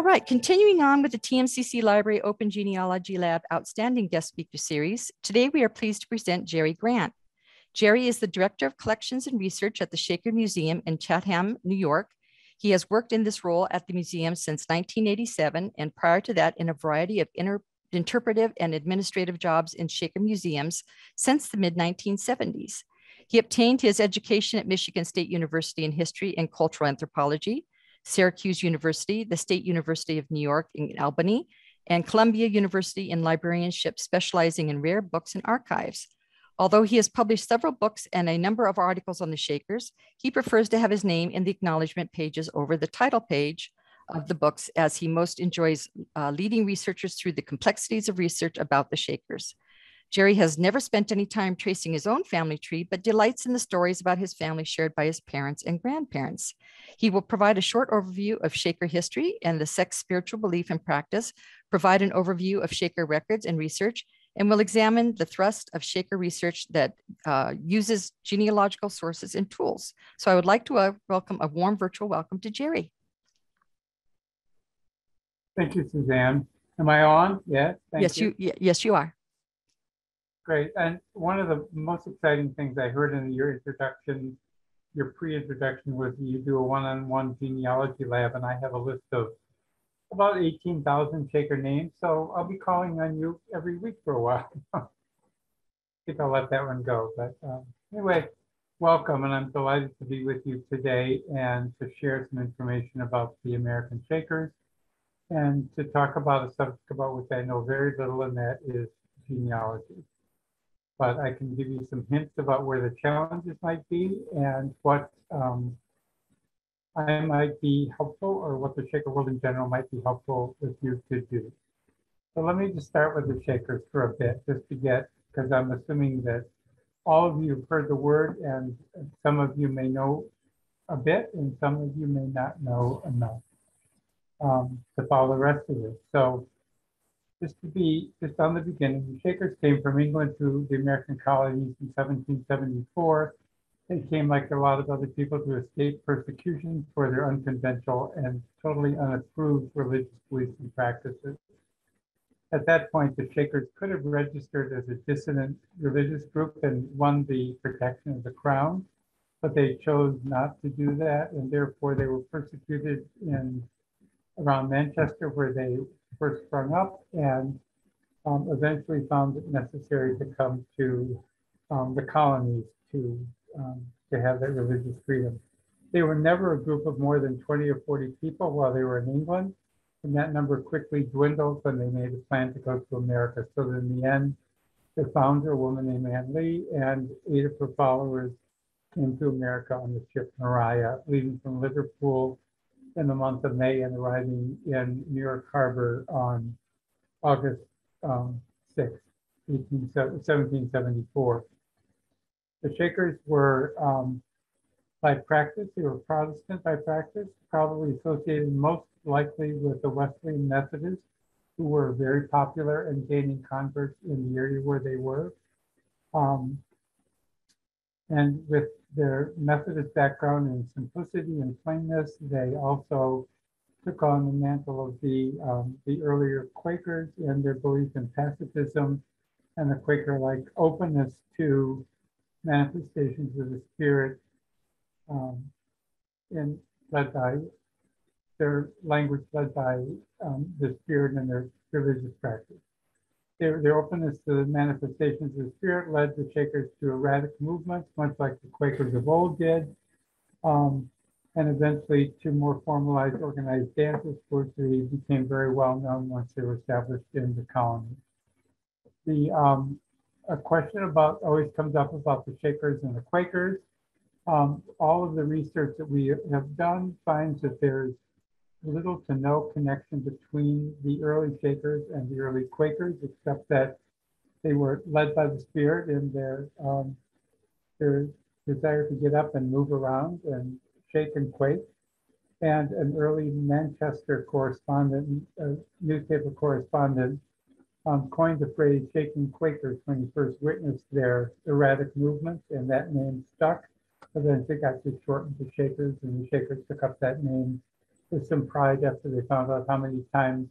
All right, continuing on with the TMCC Library Open Genealogy Lab Outstanding Guest Speaker Series, today we are pleased to present Jerry Grant. Jerry is the Director of Collections and Research at the Shaker Museum in Chatham, New York. He has worked in this role at the museum since 1987 and prior to that in a variety of interpretive and administrative jobs in Shaker museums since the mid-1970s. He obtained his education at Michigan State University in History and Cultural Anthropology, Syracuse University, the State University of New York in Albany, and Columbia University in librarianship, specializing in rare books and archives. Although he has published several books and a number of articles on the Shakers, he prefers to have his name in the acknowledgement pages over the title page of the books, as he most enjoys leading researchers through the complexities of research about the Shakers. Jerry has never spent any time tracing his own family tree, but delights in the stories about his family shared by his parents and grandparents. He will provide a short overview of Shaker history and the sect's spiritual belief and practice, provide an overview of Shaker records and research, and will examine the thrust of Shaker research that uses genealogical sources and tools. So I would like to welcome a warm virtual welcome to Jerry. Thank you, Suzanne. Am I on? Yeah, yes, you are. Great. And one of the most exciting things I heard in your introduction, your pre-introduction, was you do a one-on-one genealogy lab, and I have a list of about 18,000 Shaker names. So I'll be calling on you every week for a while. I think I'll let that one go. But anyway, welcome. And I'm delighted to be with you today and to share some information about the American Shakers and to talk about a subject about which I know very little, and that is genealogy. But I can give you some hints about where the challenges might be and what I might be helpful, or what the Shaker world in general might be helpful with you to do. So let me just start with the Shakers for a bit, just to get, because I'm assuming that all of you have heard the word, and some of you may know a bit and some of you may not know enough to follow the rest of it. So just on the beginning, the Shakers came from England to the American colonies in 1774. They came, like a lot of other people, to escape persecution for their unconventional and totally unapproved religious beliefs and practices. At that point, the Shakers could have registered as a dissident religious group and won the protection of the crown, but they chose not to do that, and therefore they were persecuted in around Manchester, where they first sprung up, and eventually found it necessary to come to the colonies to have that religious freedom. They were never a group of more than 20 or 40 people while they were in England, and that number quickly dwindled when they made a plan to go to America. So that in the end, the founder, a woman named Ann Lee, and 8 of her followers came to America on the ship Mariah, leaving from Liverpool in the month of May and arriving in New York Harbor on August 6, 1774. The Shakers were, by practice, they were Protestant by practice, probably associated most likely with the Wesleyan Methodists, who were very popular and gaining converts in the area where they were. And with their Methodist background in simplicity and plainness, they also took on the mantle of the earlier Quakers and their belief in pacifism and the Quaker-like openness to manifestations of the spirit, and led by their language, led by the spirit and their religious practice. Their openness to the manifestations of the spirit led the Shakers to erratic movements, much like the Quakers of old did, and eventually to more formalized, organized dances, which they became very well known once they were established in the colony. A question about always comes up about the Shakers and the Quakers. All of the research that we have done finds that there's little to no connection between the early Shakers and the early Quakers, except that they were led by the spirit in their desire to get up and move around and shake and quake. And an early Manchester correspondent, newspaper correspondent, coined the phrase shaking Quakers when he first witnessed their erratic movements, and that name stuck. But then it got just shortened to Shakers, and the Shakers took up that name with some pride after they found out how many times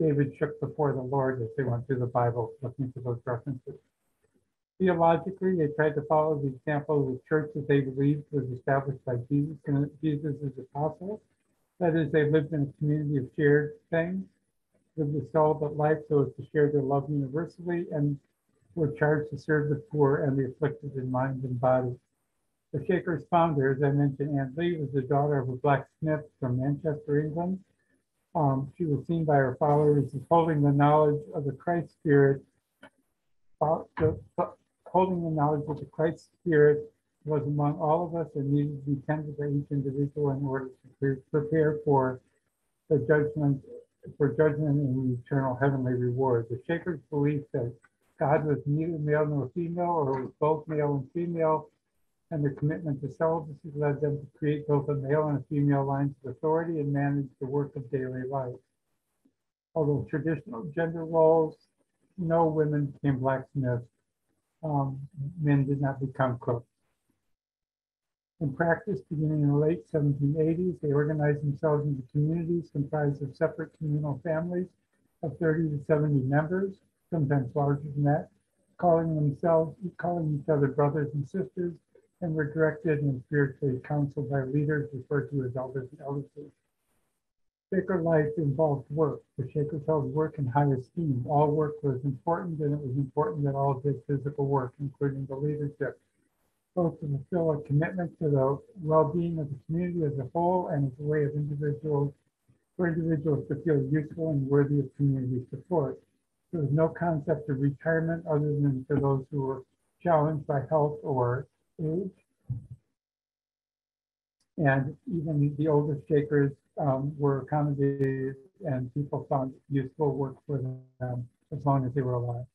David shook before the Lord as they went through the Bible looking for those references. Theologically, they tried to follow the example of the church that they believed was established by Jesus and Jesus' apostles. That is, they lived in a community of shared things, lived the soul but life so as to share their love universally, and were charged to serve the poor and the afflicted in mind and body. The Shaker's founder, as I mentioned, Ann Lee, was the daughter of a blacksmith from Manchester, England. She was seen by her followers as holding the knowledge of the Christ spirit. Holding the knowledge of the Christ spirit was among all of us and needed to be tended by each individual in order to prepare for the judgment, and the eternal heavenly reward. The Shakers believed that God was neither male nor female, or was both male and female, and the commitment to celibacy led them to create both a male and a female lines of authority and manage the work of daily life. Although traditional gender roles, no women became blacksmiths, men did not become cooks. In practice, beginning in the late 1780s, they organized themselves into communities comprised of separate communal families of 30 to 70 members, sometimes larger than that, calling each other brothers and sisters, and were directed and spiritually counseled by leaders referred to as elders and eldesses. Shaker life involved work. The Shakers held work in high esteem. All work was important, and it was important that all did physical work, including the leadership, both to fulfill a commitment to the well-being of the community as a whole and as a way of individuals to feel useful and worthy of community support. There was no concept of retirement other than for those who were challenged by health or age. And even the oldest Shakers were accommodated, and people found useful work for them as long as they were alive.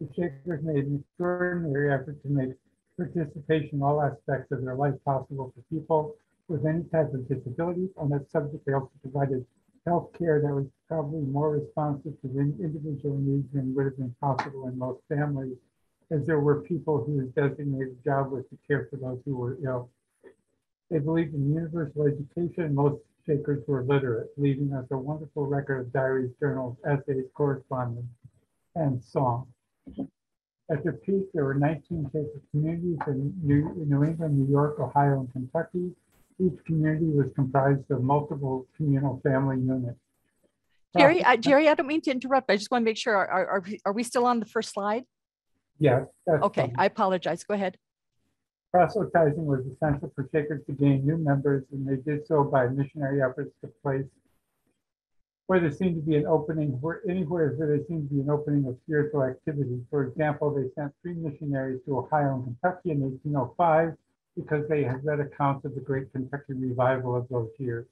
The Shakers made an extraordinary effort to make participation in all aspects of their life possible for people with any type of disability. On that subject, they also provided health care that was probably more responsive to the individual needs than would have been possible in most families, as there were people whose designated job was to care for those who were ill. They believed in universal education. Most Shakers were literate, leaving us a wonderful record of diaries, journals, essays, correspondence, and song. At their peak, there were 19 Shaker communities in New England, New York, Ohio, and Kentucky. Each community was comprised of multiple communal family units. Jerry, I don't mean to interrupt. I just want to make sure, are we still on the first slide? Yes. Okay, fine. I apologize. Go ahead. Proselytizing was essential for Shakers to gain new members, and they did so by missionary efforts to place where there seemed to be an opening, of spiritual activity. For example, they sent 3 missionaries to Ohio and Kentucky in 1805 because they had read accounts of the great Kentucky revival of those years.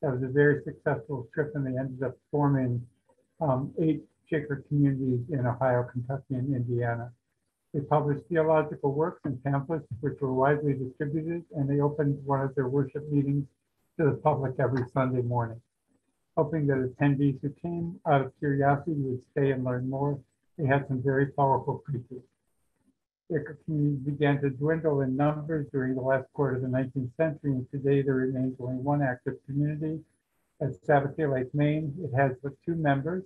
That was a very successful trip, and they ended up forming 8 Shaker communities in Ohio, Kentucky, and Indiana. They published theological works and pamphlets, which were widely distributed, and they opened one of their worship meetings to the public every Sunday morning, hoping that attendees who came out of curiosity would stay and learn more. They had some very powerful preachers. Shaker communities began to dwindle in numbers during the last quarter of the 19th century, and today there remains only one active community at Sabbath Day Lake, Maine. It has but 2 members,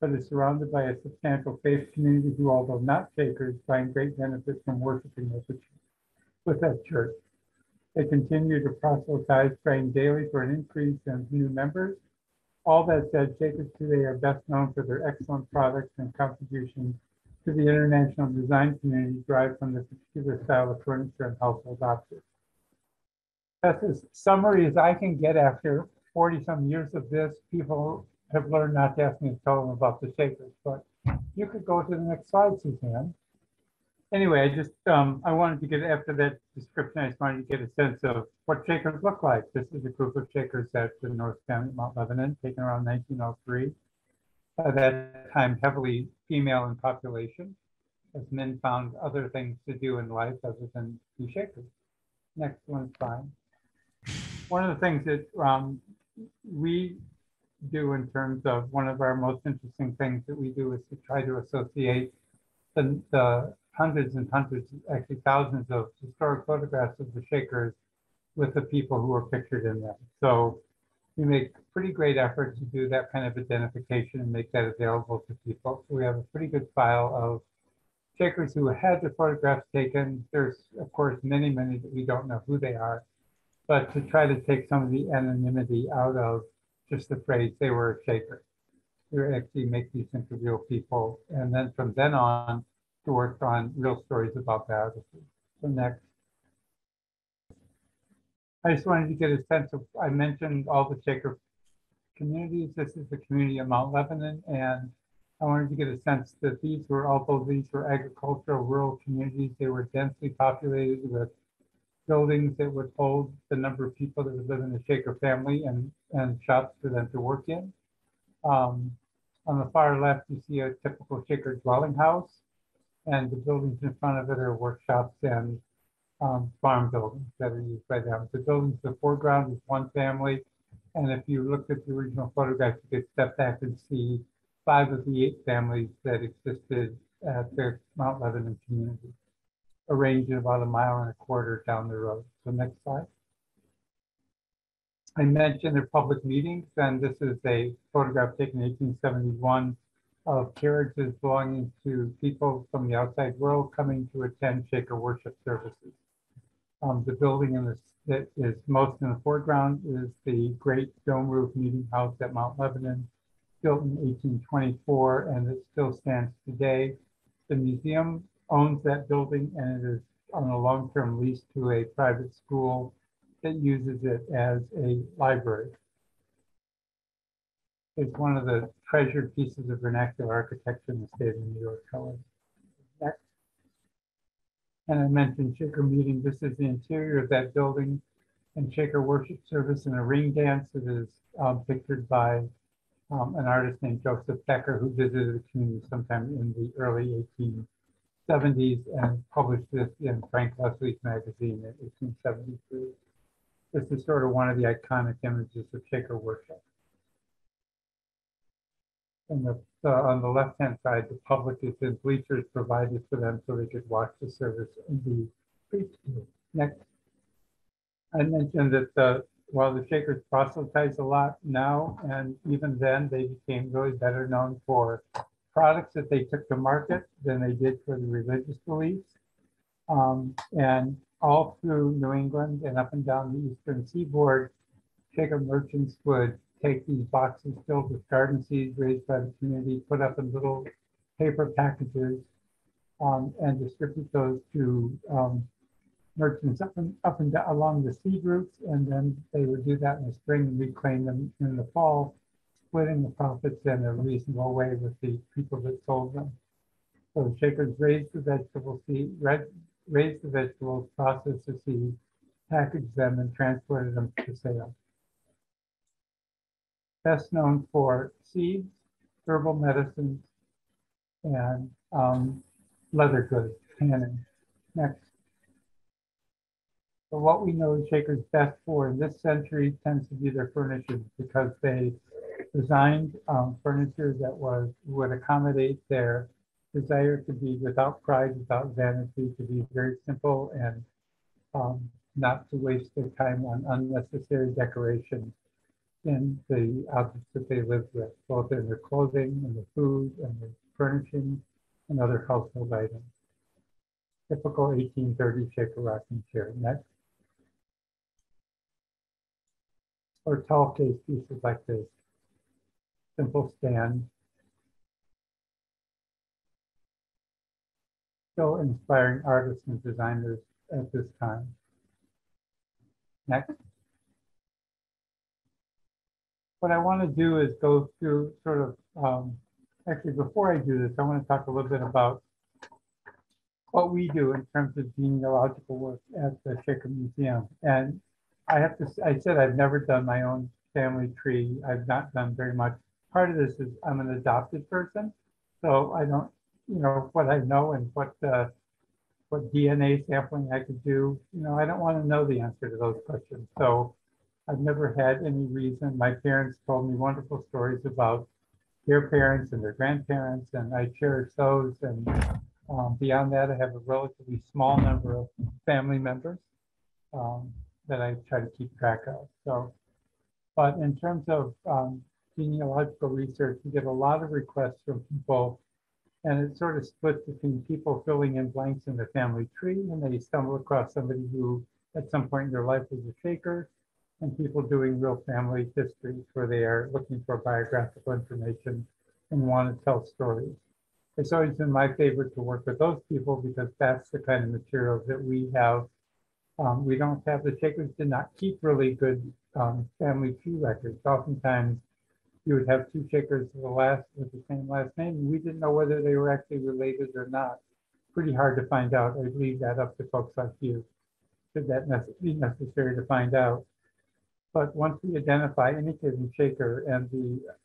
but is surrounded by a substantial faith community who, although not Shakers, find great benefit from worshiping with that church. They continue to proselytize, praying daily for an increase in new members. All that said, Shakers today are best known for their excellent products and contributions to the international design community derived from the particular style of furniture and household objects. That's as summary as I can get after 40-some years of this. People have learned not to ask me to tell them about the Shakers, but you could go to the next slide, Suzanne. Anyway, I just, I wanted to get, after that description, I just wanted to get a sense of what Shakers look like. This is a group of Shakers at the North Family at Mount Lebanon, taken around 1903. By that time, heavily female in population, as men found other things to do in life other than be Shakers. Next one's fine. One of the things that we do in terms of one of our most interesting things that we do is to try to associate the hundreds and hundreds, actually thousands of historic photographs of the Shakers with the people who are pictured in them. So we make a pretty great effort to do that kind of identification and make that available to people. So we have a pretty good file of Shakers who had the photographs taken. There's, of course, many, many that we don't know who they are, but to try to take some of the anonymity out of just the phrase, they were a Shaker. We actually make these into real people. And then from then on, to work on real stories about biography. So next. I just wanted to get a sense of, I mentioned all the Shaker communities. This is the community of Mount Lebanon. And I wanted to get a sense that these were, although these were agricultural, rural communities, they were densely populated with buildings that would hold the number of people that would live in the Shaker family and shops for them to work in. On the far left, you see a typical Shaker dwelling house, and the buildings in front of it are workshops and farm buildings that are used by them. The buildings in the foreground is one family, and if you looked at the original photographs, you could step back and see 5 of the 8 families that existed at the Mount Lebanon community, arranged in about 1.25 miles down the road. So next slide. I mentioned their public meetings, and this is a photograph taken in 1871 of carriages belonging to people from the outside world coming to attend Shaker worship services. The building in this, that is most in the foreground is the great dome roof meeting house at Mount Lebanon, built in 1824, and it still stands today. The museum owns that building, and it is on a long-term lease to a private school that uses it as a library. It's one of the treasured pieces of vernacular architecture in the state of New York, however. Next. And I mentioned Shaker meeting. This is the interior of that building, and Shaker worship service and a ring dance that is pictured by an artist named Joseph Becker, who visited the community sometime in the early 1870s and published this in Frank Leslie's magazine in 1873. This is sort of one of the iconic images of Shaker worship. And on the left-hand side, the public is in bleachers provided for them so they could watch the service and be preached to. Next. I mentioned that while the Shakers proselytize a lot now, and even then, they became really better known for products that they took to market than they did for the religious beliefs. And all through New England and up and down the Eastern Seaboard, Shaker merchants would take these boxes filled with garden seeds raised by the community, put up in little paper packages, and distribute those to merchants up and down along the seed routes, and then they would do that in the spring and reclaim them in the fall, splitting the profits in a reasonable way with the people that sold them. So the Shakers raised the vegetable seed, raised the vegetables, processed the seeds, packaged them, and transported them for sale. Best known for seeds, herbal medicines, and leather goods, tanning. Next. So what we know the Shakers best for in this century tends to be their furniture, because they designed furniture that would accommodate their desire to be without pride, without vanity, to be very simple, and not to waste their time on unnecessary decoration in the objects that they lived with, both in their clothing and the food and the furnishing and other household items. Typical 1830 Shaker rocking chair. Next. Or tall case pieces like this. Simple stand. Still inspiring artists and designers at this time. Next. What I want to do is go through sort of, actually before I do this, I want to talk a little bit about what we do in terms of genealogical work at the Shaker Museum. And I have to say, I said I've never done my own family tree. I've not done very much. Part of this is I'm an adopted person, so I don't, you know, what I know and what DNA sampling I could do, you know, I don't want to know the answer to those questions. So I've never had any reason. My parents told me wonderful stories about their parents and their grandparents, and I cherish those. And beyond that, I have a relatively small number of family members. that I try to keep track of. So, but in terms of genealogical research, we get a lot of requests from people, and it's sort of split between people filling in blanks in the family tree, and they stumble across somebody who at some point in their life was a Shaker, and people doing real family histories where they are looking for biographical information and want to tell stories. It's always been my favorite to work with those people because that's the kind of material that we have. We don't have, the Shakers did not keep really good family tree records. Oftentimes you would have two Shakers with the same last name, and we didn't know whether they were actually related or not. Pretty hard to find out. I'd leave that up to folks like you, should that be necessary to find out. But once we identify any given Shaker and the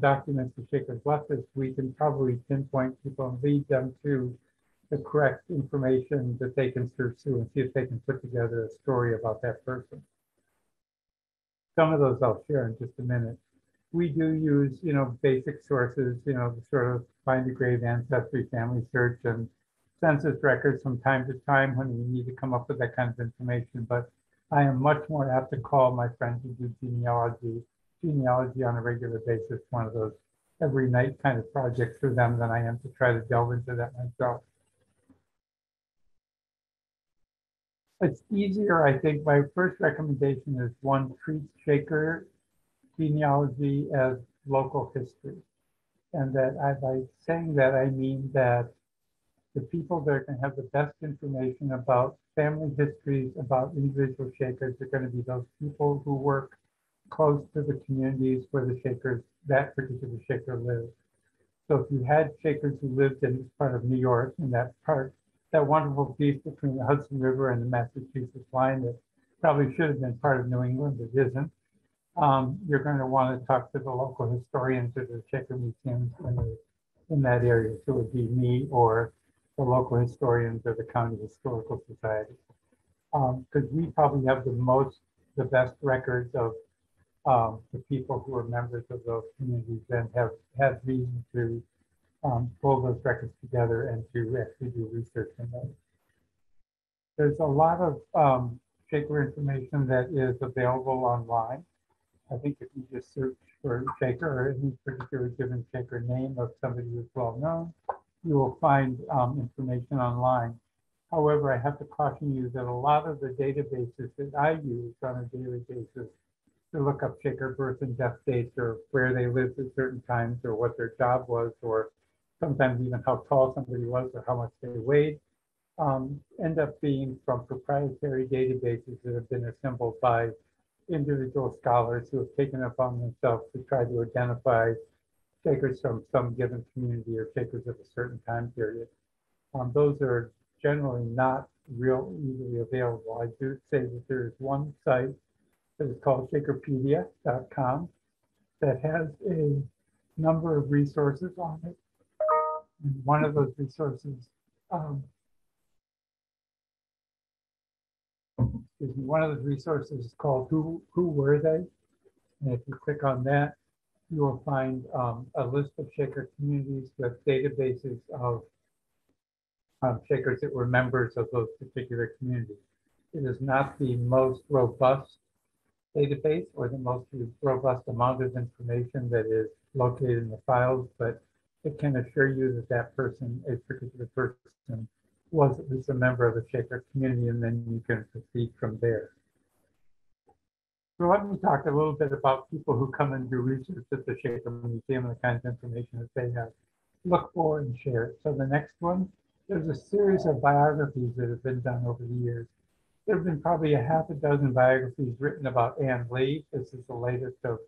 documents the Shakers left us, we can probably pinpoint people and lead them to the correct information that they can search through and see if they can put together a story about that person. Some of those I'll share in just a minute. We do use, you know, basic sources, you know, sort of find a grave, ancestry, family search, and census records from time to time when we need to come up with that kind of information. But I am much more apt to call my friends who do genealogy on a regular basis, one of those every night kind of projects for them, than I am to try to delve into that myself. It's easier, I think. My first recommendation is one, treats Shaker genealogy as local history. And that I, by saying that, I mean that the people that are going to have the best information about family histories, about individual Shakers, are going to be those people who work close to the communities where the Shakers, that particular Shaker lived. So if you had Shakers who lived in this part of New York, in that part, that wonderful piece between the Hudson River and the Massachusetts line that probably should have been part of New England, but isn't, you're going to want to talk to the local historians or the Shaker museums in that area. So it would be me or the local historians or the county historical society, because we probably have the best records of the people who are members of those communities and have had reason to pull those records together and to actually do research on those. There's a lot of Shaker information that is available online. I think if you just search for Shaker or any particular given Shaker name of somebody who's well known, you will find information online. However, I have to caution you that a lot of the databases that I use on a daily basis to look up Shaker birth and death dates, or where they lived at certain times, or what their job was, or sometimes even how tall somebody was or how much they weighed, end up being from proprietary databases that have been assembled by individual scholars who have taken it upon themselves to try to identify Shakers from some given community or Shakers of a certain time period. Those are generally not real easily available. I do say that there is one site that is called shakerpedia.com that has a number of resources on it. And one of those resources, is called Who Were They? And if you click on that, you will find a list of Shaker communities with databases of Shakers that were members of those particular communities. It is not the most robust database or the most robust amount of information that is located in the files, but it can assure you that that person, a particular person, was at least a member of a Shaker community, and then you can proceed from there. So let me talk a little bit about people who come and do research at the Shaker Museum and the kinds of information that they have looked for and shared. So the next one, there's a series of biographies that have been done over the years. There have been probably a half a dozen biographies written about Ann Lee. This is the latest of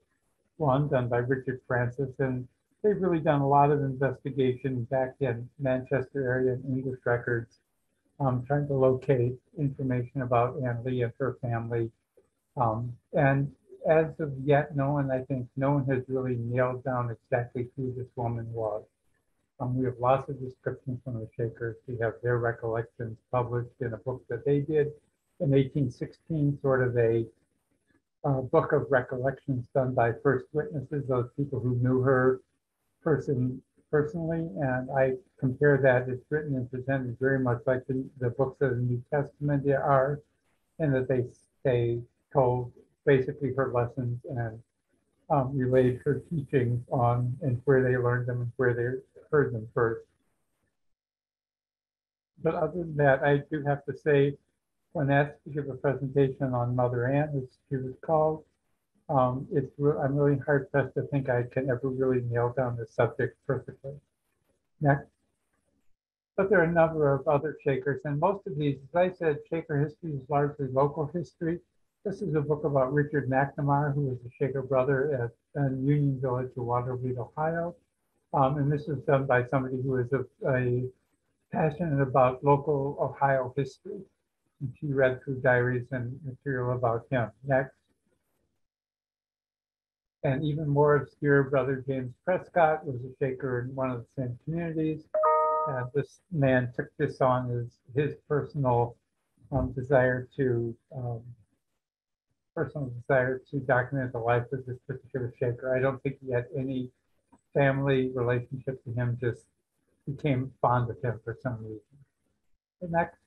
one done by Richard Francis, and they've really done a lot of investigation back in Manchester area and English records, trying to locate information about Ann Lee and her family. And as of yet, no one has really nailed down exactly who this woman was. We have lots of descriptions from the Shakers. We have their recollections published in a book that they did in 1816, sort of a book of recollections done by first witnesses, those people who knew her personally. And I compare that, it's written and presented very much like the books of the New Testament are, in that they they told basically her lessons and relayed her teachings on and where they learned them and where they heard them first. But other than that, I do have to say, when asked to give a presentation on Mother Ann, as she was called, I'm really hard pressed to think I can ever really nail down the subject perfectly. Next. But there are a number of other Shakers, and most of these, as I said, Shaker history is largely local history. This is a book about Richard McNamara, who was a Shaker brother at Union Village of Waterloo, Ohio. And this is done by somebody who is a passionate about local Ohio history. And she read through diaries and material about him. Next. And even more obscure, Brother James Prescott was a Shaker in one of the same communities. And this man took this on as his personal desire to document the life of this particular Shaker. I don't think he had any family relationship to him, just became fond of him for some reason. The next.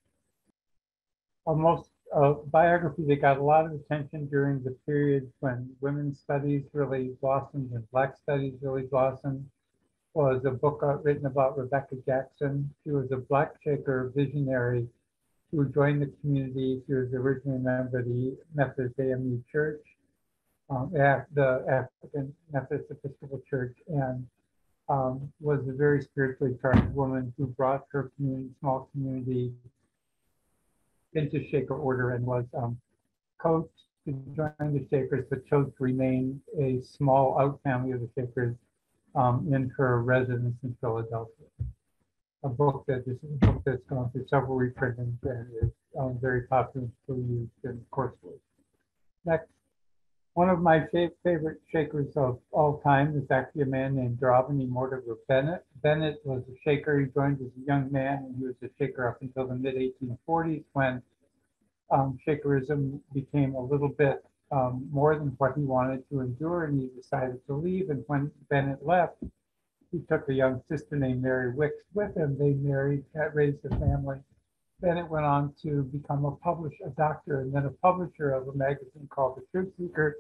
Almost a biography that got a lot of attention during the period when women's studies really blossomed and Black studies really blossomed was a book written about Rebecca Jackson. She was a Black Shaker visionary who joined the community. She was originally a member of the Methodist AME Church, the African Methodist Episcopal Church, and was a very spiritually charged woman who brought her community, small community, into Shaker order and was coached to join the Shakers, but chose to remain a small out family of the Shakers in her residence in Philadelphia. This is a book that's gone through several reprints and is very popular and still used in coursework. Next, one of my favorite Shakers of all time is actually a man named Dravani Mortimer Bennett. Bennett was a Shaker. He joined as a young man, and he was a Shaker up until the mid-1840s when Shakerism became a little bit more than what he wanted to endure, and he decided to leave. And when Bennett left, he took a young sister named Mary Wicks with him. They married, raised a family. Bennett went on to become a doctor and then a publisher of a magazine called The Truth Seeker,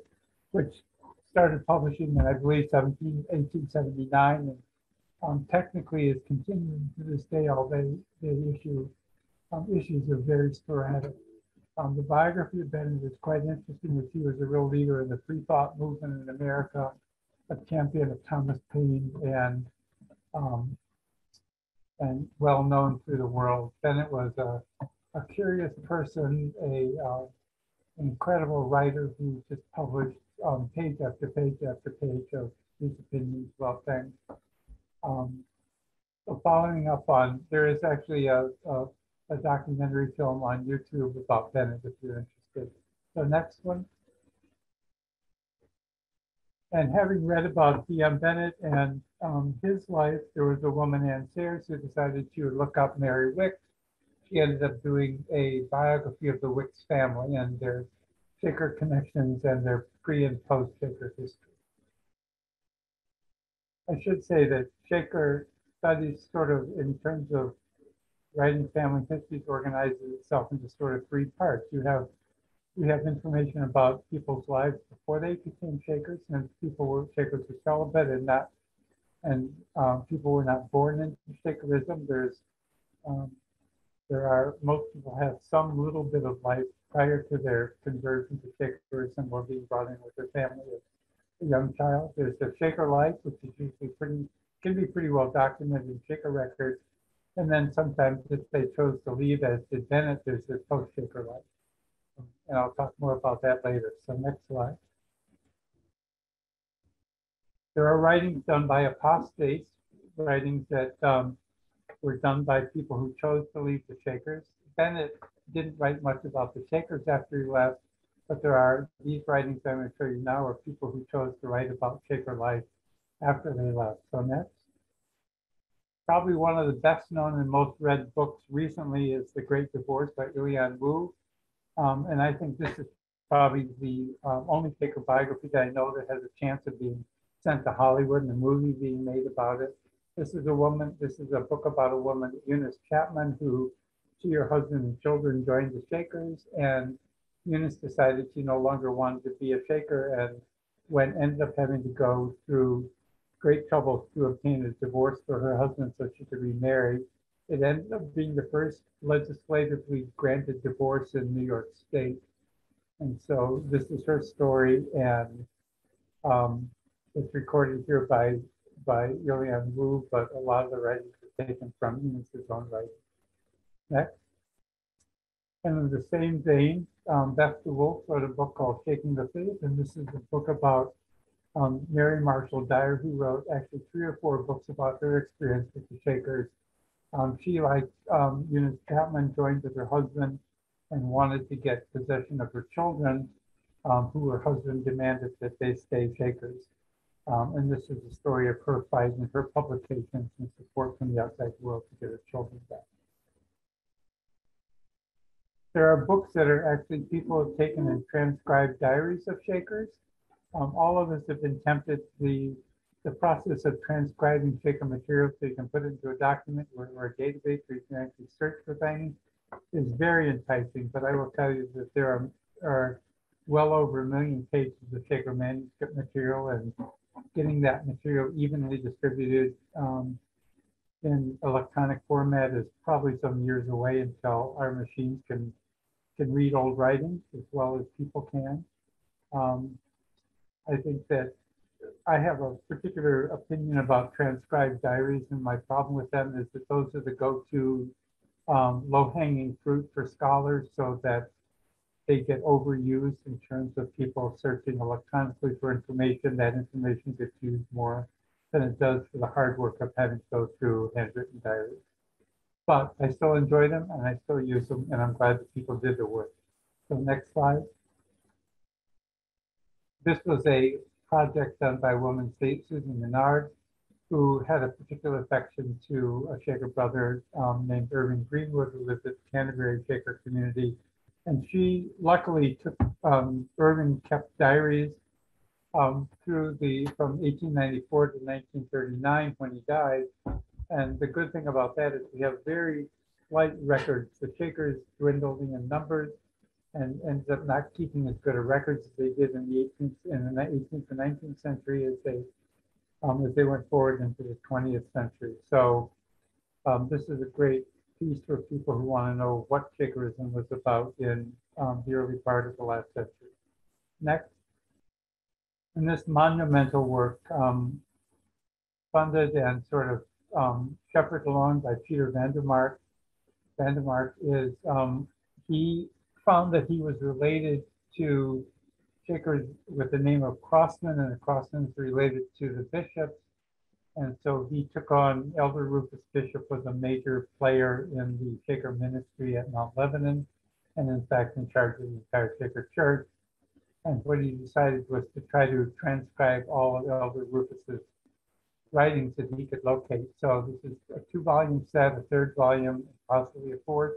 which started publishing in, I believe, 1879, and technically is continuing to this day, although the issues are very sporadic. The biography of Bennett is quite interesting, which he was a real leader in the free thought movement in America, a champion of Thomas Paine, and well known through the world. Bennett was a curious person, an incredible writer who just published page after page after page of his opinions about things. So following up on, there is actually a documentary film on YouTube about Bennett if you're interested. So next one. And having read about D.M. Bennett and his life, there was a woman, Ann Sayers, who decided she would look up Mary Wicks. She ended up doing a biography of the Wicks family and their Shaker connections and their pre and post Shaker history. I should say that Shaker studies, sort of in terms of writing family histories, organizes itself into sort of three parts. We have information about people's lives before they became Shakers, and Shakers were celibate and not, and people were not born into Shakerism. Most people have some little bit of life prior to their conversion to Shakerism or being brought in with their family as a young child. There's the Shaker life, which is usually can be pretty well documented in Shaker records, and then sometimes if they chose to leave, as did Bennett, there's the post-Shaker life. And I'll talk more about that later. So next slide. There are writings done by apostates, writings that were done by people who chose to leave the Shakers. Bennett didn't write much about the Shakers after he left, but there are these writings I'm going to show you now are people who chose to write about Shaker life after they left. So next. Probably one of the best known and most read books recently is The Great Divorce by Ilyon Woo. And I think this is probably the only Shaker biography that I know that has a chance of being sent to Hollywood and a movie being made about it. This is a book about a woman, Eunice Chapman, who she, her husband, and children joined the Shakers and Eunice decided she no longer wanted to be a Shaker and ended up having to go through great trouble to obtain a divorce for her husband so she could remarry. It ended up being the first legislatively granted divorce in New York State. And so this is her story, and it's recorded here by Ilyon Woo, but a lot of the writings are taken from Eunice's own writing. Next. And in the same vein, Beth DeWolf wrote a book called Shaking the Faith, and this is a book about Mary Marshall Dyer, who wrote actually 3 or 4 books about her experience with the Shakers. She, like Eunice Chapman, joined with her husband and wanted to get possession of her children, who her husband demanded that they stay Shakers. And this is the story of her fight and her publications and support from the outside world to get her children back. There are books that are actually people have taken and transcribed diaries of Shakers. All of us have been tempted the process of transcribing Shaker material so you can put it into a document or a database where you can actually search for things is very enticing, but I will tell you that there are well over 1 million pages of Shaker manuscript material, and getting that material evenly distributed in electronic format is probably some years away until our machines can read old writings as well as people can. I think that I have a particular opinion about transcribed diaries, and my problem with them is that those are the go-to low-hanging fruit for scholars, so that they get overused in terms of people searching electronically for information. That information gets used more than it does for the hard work of having to go through handwritten diaries. But I still enjoy them and I still use them, and I'm glad that people did the work. So next slide. This was a project done by a woman named Susan Menard, who had a particular affection to a Shaker brother named Irving Greenwood, who lived at the Canterbury Shaker community. And she luckily took, Irving kept diaries from 1894 to 1939 when he died. And the good thing about that is we have very slight records. The Shakers dwindling in numbers and ends up not keeping as good a records as they did in the 18th and 19th century as they went forward into the 20th century. So this is a great piece for people who want to know what Shakerism was about in the early part of the last century. Next. And this monumental work, funded and sort of shepherded along by Peter Vandermark. Vandermark is, he found that he was related to Shakers with the name of Crossman, and the Crossman is related to the bishops. And so he took on, Elder Rufus Bishop was a major player in the Shaker ministry at Mount Lebanon, and in fact in charge of the entire Shaker church. And what he decided was to try to transcribe all of Elder Rufus's writings that he could locate. So this is a 2-volume set, a 3rd volume, possibly a 4th,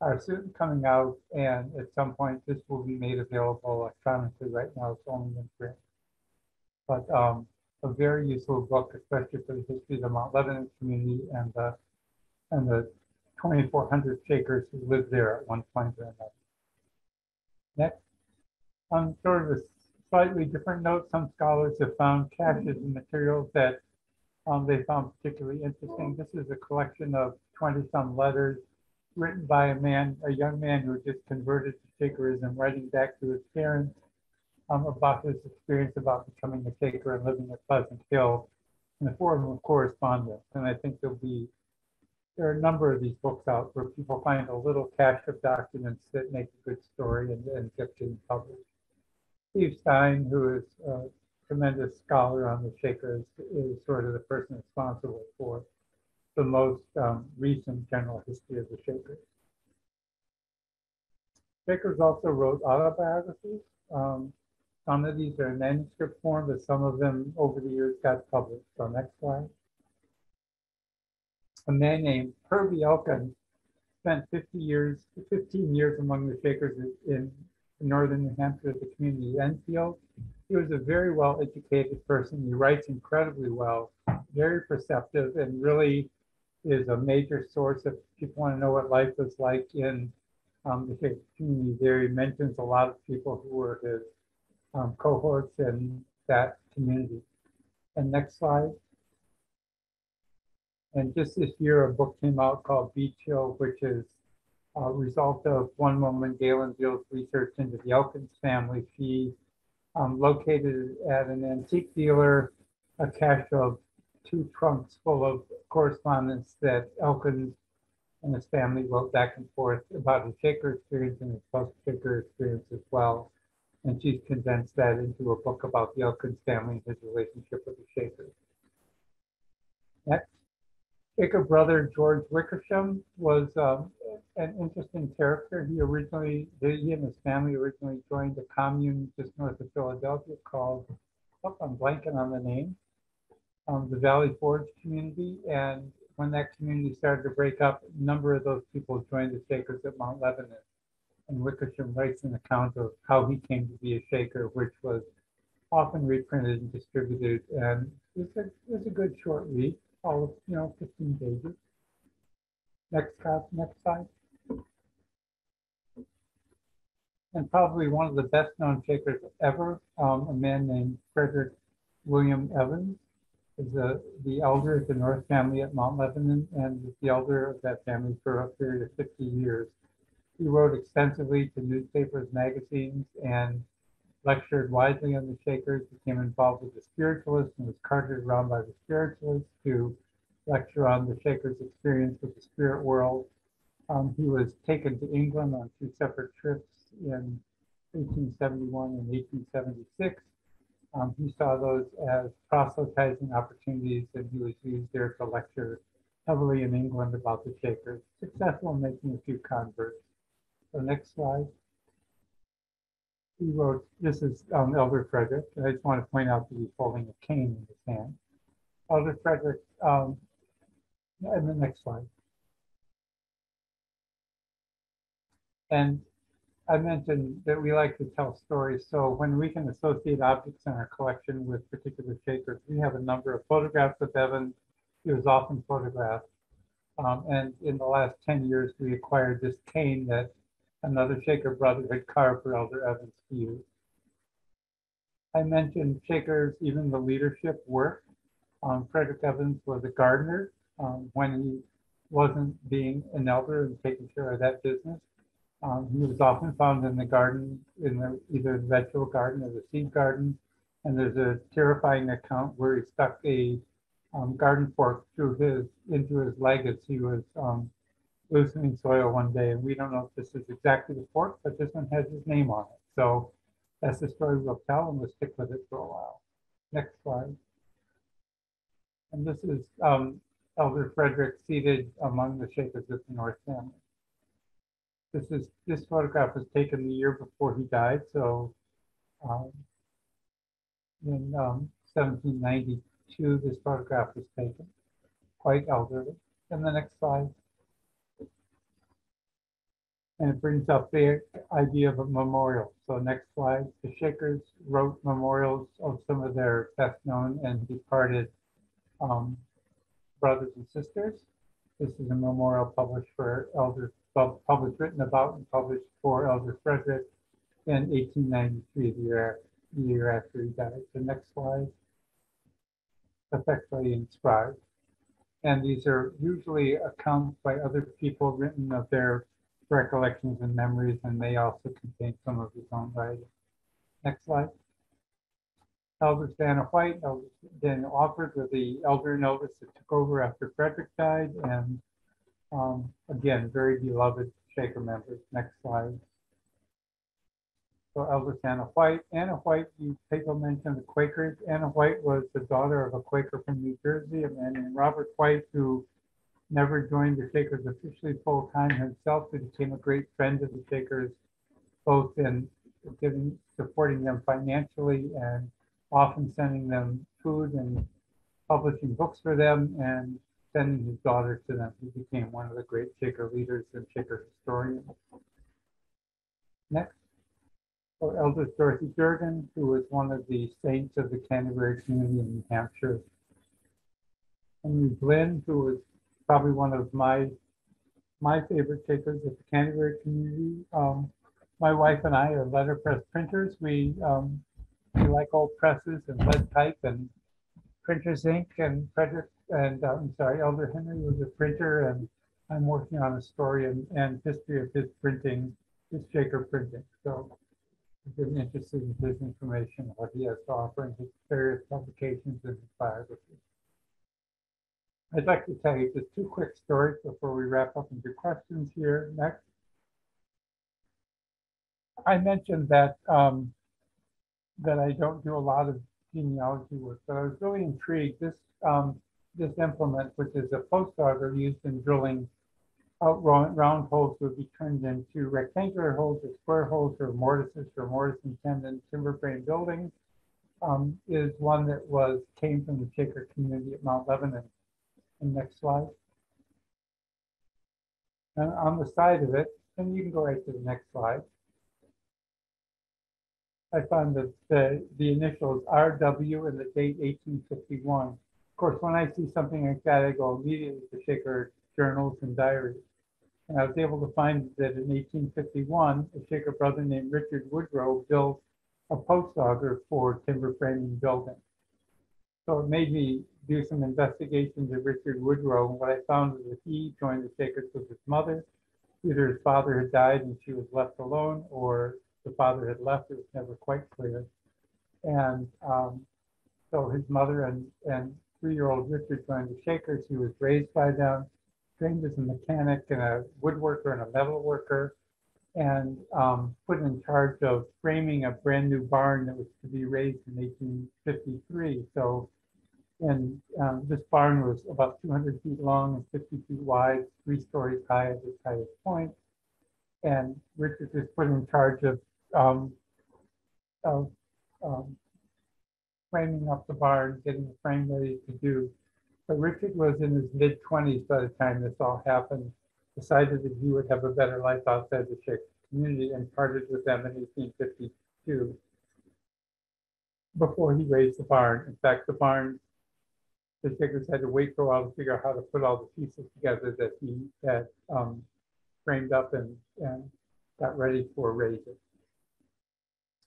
are soon coming out, and at some point this will be made available electronically. Right now it's only in print. But a very useful book, especially for the history of the Mount Lebanon community and the 2,400 Shakers who lived there at one point or another. Next. On sort of a slightly different note, some scholars have found caches and materials that they found particularly interesting. This is a collection of 20-some letters written by a young man who just converted to Shakerism, writing back to his parents about his experience about becoming a Shaker and living at Pleasant Hill, in the form of correspondence. And I think there are a number of these books out where people find a little cache of documents that make a good story and get them published. Steve Stein, who is a tremendous scholar on the Shakers, is sort of the person responsible for the most recent general history of the Shakers. Shakers also wrote autobiographies. Some of these are in manuscript form, but some of them over the years got published. So next slide. A man named Hervey Elkins spent 15 years among the Shakers in northern New Hampshire at the community of Enfield. He was a very well-educated person. He writes incredibly well, very perceptive, and really is a major source if people want to know what life was like in the faith community there. He mentions a lot of people who were his cohorts in that community. And next slide. And just this year, a book came out called Beach Hill, which is a result of one woman, Galen Beale's research into the Elkins family. She located at an antique dealer a cache of two trunks full of correspondence that Elkins and his family wrote back and forth about his Shaker experience and his post-Shaker experience as well. And she's condensed that into a book about the Elkins family and his relationship with the Shakers. Next. Shaker brother George Wickersham was an interesting character. He and his family originally joined a commune just north of Philadelphia called, oh, I'm blanking on the name, the Valley Forge community. And when that community started to break up, a number of those people joined the Shakers at Mount Lebanon. And Wickersham writes an account of how he came to be a Shaker, which was often reprinted and distributed. And it's a good short read. All of, 15 pages. Next slide. And probably one of the best known Shakers ever, a man named Frederick William Evans, is the elder of the North Family at Mount Lebanon and was the elder of that family for a period of 50 years. He wrote extensively to newspapers, magazines, and lectured widely on the Shakers, became involved with the spiritualists, and was carted around by the spiritualists to lecture on the Shakers' experience with the spirit world. He was taken to England on two separate trips in 1871 and 1876. He saw those as proselytizing opportunities, and he was used there to lecture heavily in England about the Shakers, successful in making a few converts. So next slide. He wrote, this is Elder Frederick, and I just want to point out that he's holding a cane in his hand. Elder Frederick, and the next slide. And I mentioned that we like to tell stories, so when we can associate objects in our collection with particular Shakers, we have a number of photographs of Evans. He was often photographed. And in the last 10 years, we acquired this cane that another Shaker brother had carved for Elder Evans to use. I mentioned Shakers, even the leadership work. Frederick Evans was a gardener when he wasn't being an elder and taking care of that business. He was often found in the garden, either the vegetable garden or the seed garden. And there's a terrifying account where he stuck a garden fork into his leg as he was loosening soil one day, and we don't know if this is exactly the fork, but this one has his name on it. So that's the story we'll tell, and we'll stick with it for a while. Next slide. And this is Elder Frederick seated among the Shakers of the North Family. This photograph was taken the year before he died, so in 1792, this photograph was taken, quite elderly. And the next slide. And it brings up the idea of a memorial. So next slide. The Shakers wrote memorials of some of their best known and departed brothers and sisters. This is a memorial written about and published for Elder Frederick in 1893, the year after he died. So next slide. Effectively inscribed. And these are usually accounts by other people written of their recollections and memories, and they also contain some of his own writing. Next slide. Elders Anna White, Elder Daniel Alfred were the elder and eldest that took over after Frederick died, and again, very beloved Shaker members. Next slide. So Elder Anna White. Anna White, people mentioned the Quakers. Anna White was the daughter of a Quaker from New Jersey, a man named Robert White, who never joined the Shakers officially full-time himself, but became a great friend of the Shakers, both in supporting them financially and often sending them food and publishing books for them and sending his daughter to them. He became one of the great Shaker leaders and Shaker historians. Next, for Elder Dorothy Durgan, who was one of the saints of the Canterbury community in New Hampshire. Henry Blinn, who was probably one of my my favorite takers at the Canterbury community. My wife and I are letterpress printers. We like old presses and lead type and printer's ink, and Frederick and I'm sorry, Elder Henry was a printer, and I'm working on a story and history of his printing, his Shaker printing. So I've been interested in his information, what he has to offer, and his various publications and his biographies. I'd like to tell you just two quick stories before we wrap up into questions here. Next. I mentioned that that I don't do a lot of genealogy work, but I was really intrigued. This implement, which is a post auger used in drilling out round holes, would be turned into rectangular holes or square holes or mortises or mortise and tendon timber frame buildings, is one that came from the Shaker community at Mount Lebanon. And next slide. And on the side of it, and you can go right to the next slide. I found that the initials RW and the date 1851. Of course, when I see something like that, I go immediately to Shaker journals and diaries. And I was able to find that in 1851, a Shaker brother named Richard Woodrow built a post auger for timber framing buildings. So it made me do some investigations of Richard Woodrow. And what I found was that he joined the Shakers with his mother. Either his father had died and she was left alone, or the father had left. It was never quite clear. And so his mother and three-year-old Richard joined the Shakers. He was raised by them, trained as a mechanic and a woodworker and a metal worker, and put in charge of framing a brand new barn that was to be raised in 1853. So, and this barn was about 200 feet long and 50 feet wide, 3 stories high at its highest point. And Richard was put in charge of framing up the barn, getting the frame ready to do. So Richard was in his mid-20s by the time this all happened, decided that he would have a better life outside the Shaker community and parted with them in 1852 before he raised the barn. In fact, the barn, the Shakers had to wait for a while to figure out how to put all the pieces together that he had framed up and got ready for raising.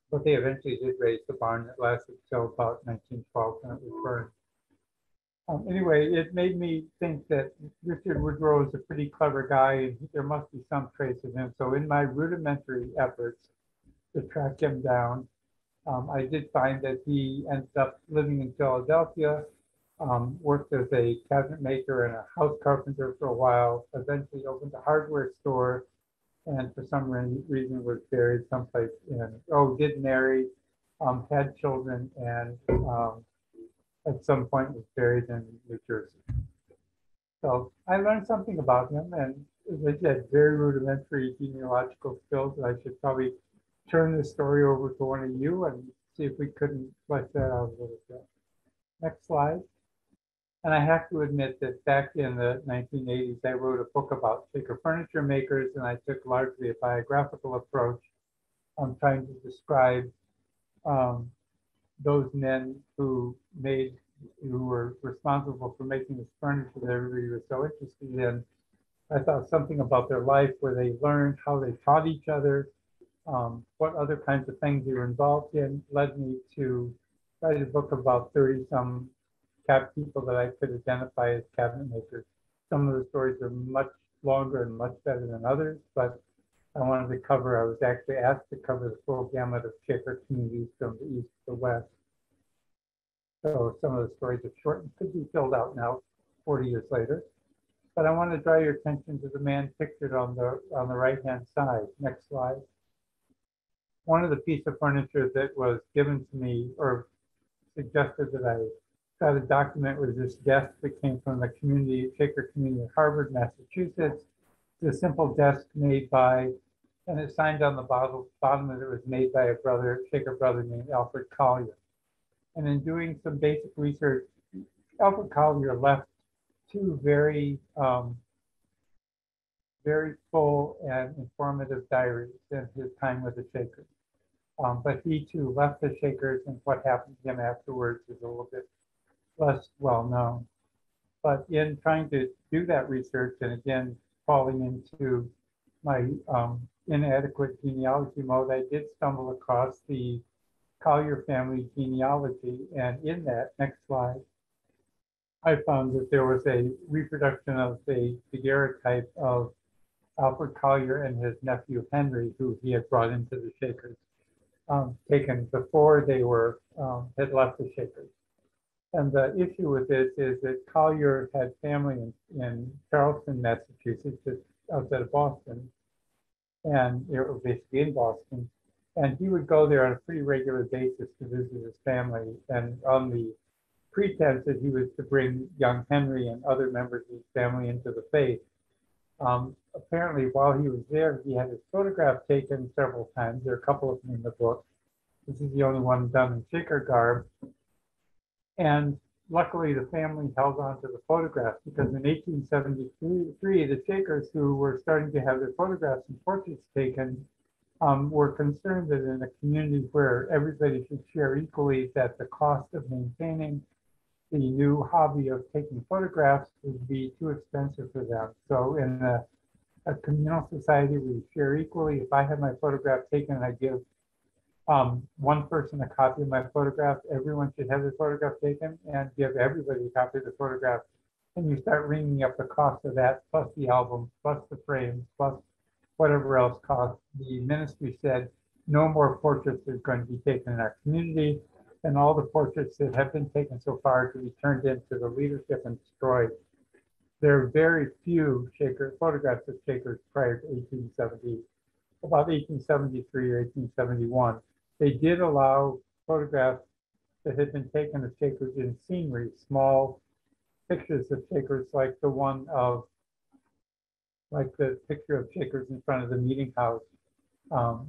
But they eventually did raise the barn. It lasted till about 1912 when it was burned. Anyway, it made me think that Richard Woodrow is a pretty clever guy, and there must be some trace of him. So in my rudimentary efforts to track him down, I did find that he ended up living in Philadelphia, worked as a cabinet maker and a house carpenter for a while, eventually opened a hardware store, and for some reason was buried someplace in, did marry, had children, and at some point was buried in New Jersey. So I learned something about him, and as I said, very rudimentary genealogical skills. I should probably turn this story over to one of you and see if we couldn't flesh that out a little bit. Next slide. And I have to admit that back in the 1980s, I wrote a book about Shaker furniture makers, and I took largely a biographical approach on trying to describe those men who were responsible for making this furniture that everybody was so interested in. I thought something about their life, where they learned, how they taught each other, what other kinds of things they were involved in, led me to write a book about 30-some people that I could identify as cabinet makers. Some of the stories are much longer and much better than others, but I wanted to cover, I was actually asked to cover the full gamut of Shaker communities from the east to the west. So some of the stories are short and could be filled out now, 40 years later. But I want to draw your attention to the man pictured on the right-hand side. Next slide. One of the pieces of furniture that was given to me or suggested that I got a document was this desk that came from the community, Shaker community at Harvard, Massachusetts. The simple desk made by, and it signed on the bottom of it, was made by a Shaker brother named Alfred Collier. And in doing some basic research, Alfred Collier left two very, very full and informative diaries in his time with the Shakers. But he too left the Shakers, and what happened to him afterwards is a little bit less well known. But in trying to do that research, and again, falling into my inadequate genealogy mode, I did stumble across the Collier family genealogy, and in that, next slide, I found that there was a reproduction of the daguerreotype of Alfred Collier and his nephew Henry, who he had brought into the Shakers, taken before they were had left the Shakers. And the issue with this is that Collier had family in Charleston, Massachusetts, just outside of Boston, and it was basically in Boston. And he would go there on a pretty regular basis to visit his family, and on the pretense that he was to bring young Henry and other members of his family into the faith. Apparently, while he was there, he had his photograph taken several times. There are a couple of them in the book. This is the only one done in Shaker garb. And luckily, the family held on to the photograph, because in 1873, the Shakers, who were starting to have their photographs and portraits taken, were concerned that in a community where everybody should share equally, that the cost of maintaining the new hobby of taking photographs would be too expensive for them. So in a communal society, we share equally. If I have my photograph taken and I give one person a copy of my photograph, everyone should have the photograph taken, and give everybody a copy of the photograph. And you start ringing up the cost of that, plus the album, plus the frames, plus whatever else cost. The ministry said no more portraits are going to be taken in our community, and all the portraits that have been taken so far are to be turned into the leadership and destroyed. There are very few Shaker photographs of Shakers prior to 1870, about 1873 or 1871. They did allow photographs that had been taken of Shakers in scenery, small pictures of Shakers like the one of like the picture of Shakers in front of the meeting house.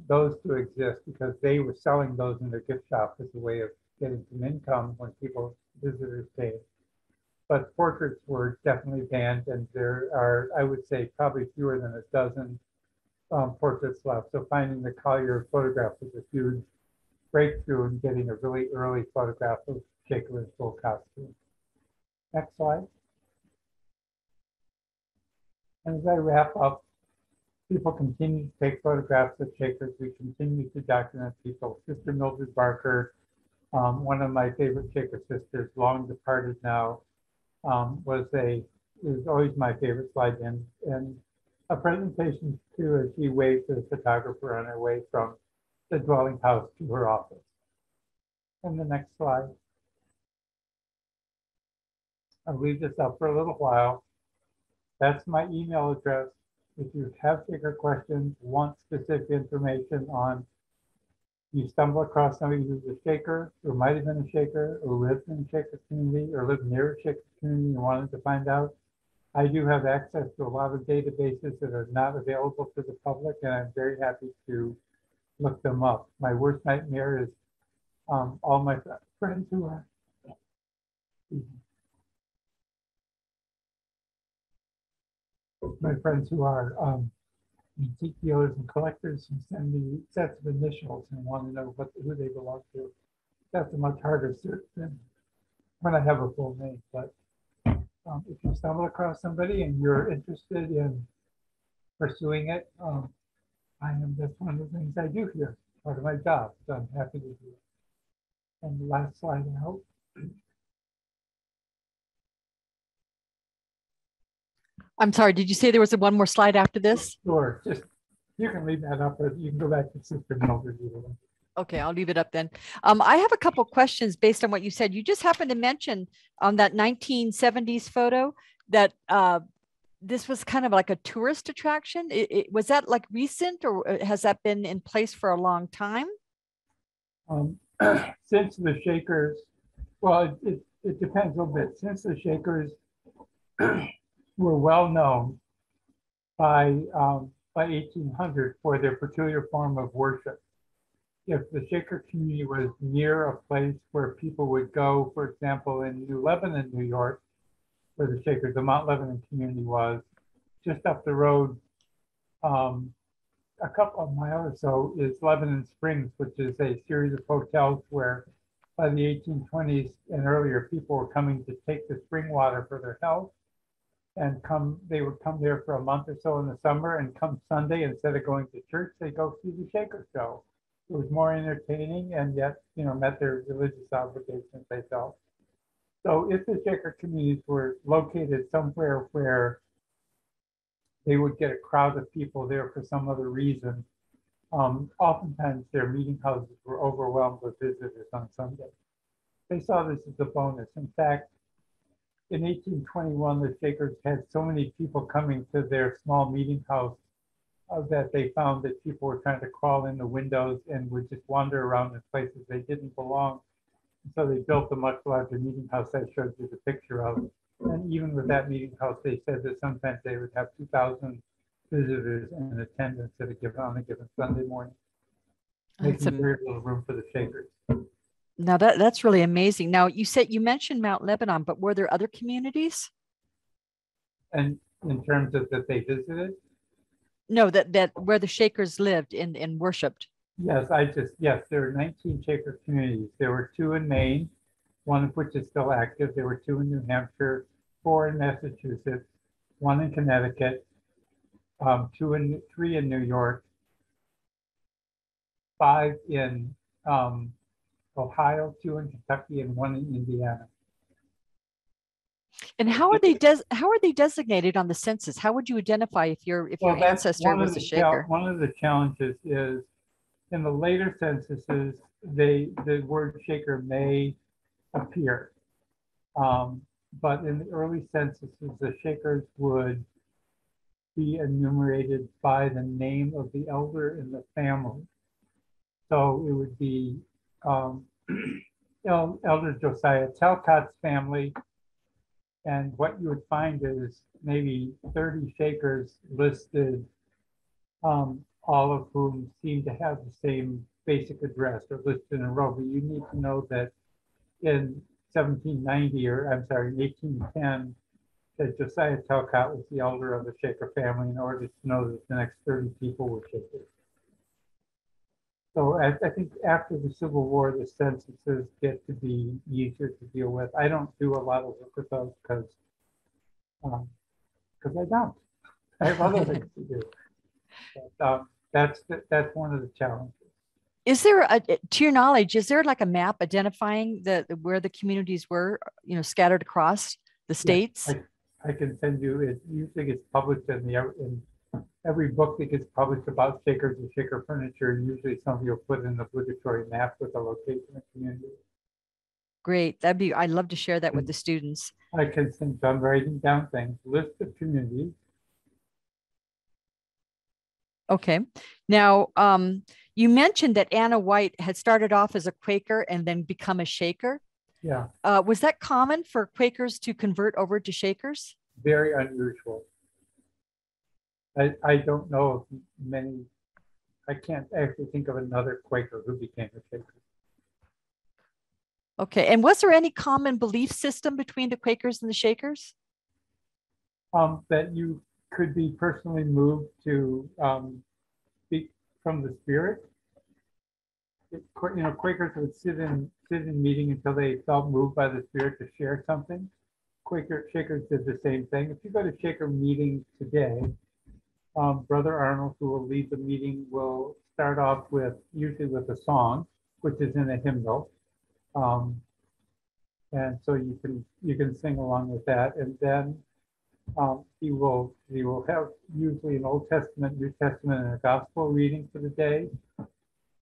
Those do exist because they were selling those in their gift shop as a way of getting some income when people, visitors came. But portraits were definitely banned, and there are, I would say, probably fewer than a dozen portraits left. So finding the Collier photograph was a huge breakthrough in getting a really early photograph of Shaker in full costume. Next slide. And as I wrap up, people continue to take photographs of Shakers. We continue to document people. Sister Mildred Barker, one of my favorite Shaker sisters, long departed now, is always my favorite slide in, and a presentation too, as she waved to the photographer on her way from the dwelling house to her office. And the next slide. I'll leave this up for a little while. That's my email address. If you have Shaker questions, want specific information on, you stumble across somebody who's a Shaker, who might have been a Shaker, or lived in a Shaker community, or lived near a Shaker community and wanted to find out. I do have access to a lot of databases that are not available to the public, and I'm very happy to look them up. My worst nightmare is all my friends who are. Antique dealers and collectors who send me sets of initials and want to know who they belong to. That's a much harder search than when I have a full name. But if you stumble across somebody and you're interested in pursuing it, that's one of the things I do here. It's part of my job, so I'm happy to do it. And the last slide, I hope. I'm sorry, did you say there was one more slide after this? Sure, just you can leave that up, but you can go back to Sister Mildred. Okay, I'll leave it up then. I have a couple questions based on what you said. You just happened to mention on that 1970s photo that this was kind of like a tourist attraction. Was that like recent, or has that been in place for a long time? Since the Shakers, well, it depends a little bit. Since the Shakers were well known by 1800 for their peculiar form of worship. If the Shaker community was near a place where people would go, for example, in New Lebanon, New York, where the Shakers, the Mount Lebanon community was, just up the road, a couple of miles or so, is Lebanon Springs, which is a series of hotels where by the 1820s and earlier, people were coming to take the spring water for their health, and they would come there for a month or so in the summer, and come Sunday, instead of going to church, they go see the Shaker show. It was more entertaining and yet, you know, met their religious obligations, they felt. So if the Shaker communities were located somewhere where they would get a crowd of people there for some other reason, oftentimes their meeting houses were overwhelmed with visitors on Sunday. They saw this as a bonus. In fact, in 1821, the Shakers had so many people coming to their small meeting house that they found that people were trying to crawl in the windows and would just wander around in places they didn't belong. So they built a much larger meeting house I showed you the picture of. And even with that meeting house, they said that sometimes they would have 2,000 visitors in attendance at a given Sunday morning. Making very little room for the Shakers. Now that's really amazing. Now you mentioned Mount Lebanon, but were there other communities? And in terms of that they visited? No, that where the Shakers lived and worshipped. Yes, there were 19 Shaker communities. There were 2 in Maine, one of which is still active. There were 2 in New Hampshire, 4 in Massachusetts, 1 in Connecticut, 3 in New York, 5 in Ohio, 2 in Kentucky, and 1 in Indiana. And how are they designated on the census? How would you identify if your ancestor was a Shaker? One of the challenges is in the later censuses, the word Shaker may appear, but in the early censuses, the Shakers would be enumerated by the name of the elder in the family. So it would be Elder Josiah Talcott's family, and what you would find is maybe 30 Shakers listed, all of whom seem to have the same basic address or listed in a row. But you need to know that in 1810, that Josiah Talcott was the elder of the Shaker family in order to know that the next 30 people were Shakers. So I think after the Civil War, the censuses get to be easier to deal with. I don't do a lot of work with those because I don't. I have other things to do. But, that's one of the challenges. Is there, to your knowledge, is there like a map identifying where the communities were, you know, scattered across the states? Yes, I can send you it. Usually it's published in every book that gets published about Shakers and Shaker furniture, usually somebody will put in the obligatory map with the location of the community. Great. I'd love to share that with the students. I can send them writing down things, list of communities. Okay. Now, you mentioned that Anna White had started off as a Quaker and then become a Shaker. Yeah. Was that common for Quakers to convert over to Shakers? Very unusual. I don't know of many. I can't actually think of another Quaker who became a Shaker. Okay, and was there any common belief system between the Quakers and the Shakers? That you could be personally moved to speak from the spirit. You know, Quakers would sit in meeting until they felt moved by the spirit to share something. Shakers did the same thing. If you go to Shaker meetings today, Brother Arnold, who will lead the meeting, will start off usually with a song, which is in a hymnal, and so you can sing along with that. And then he will have usually an Old Testament, New Testament, and a Gospel reading for the day,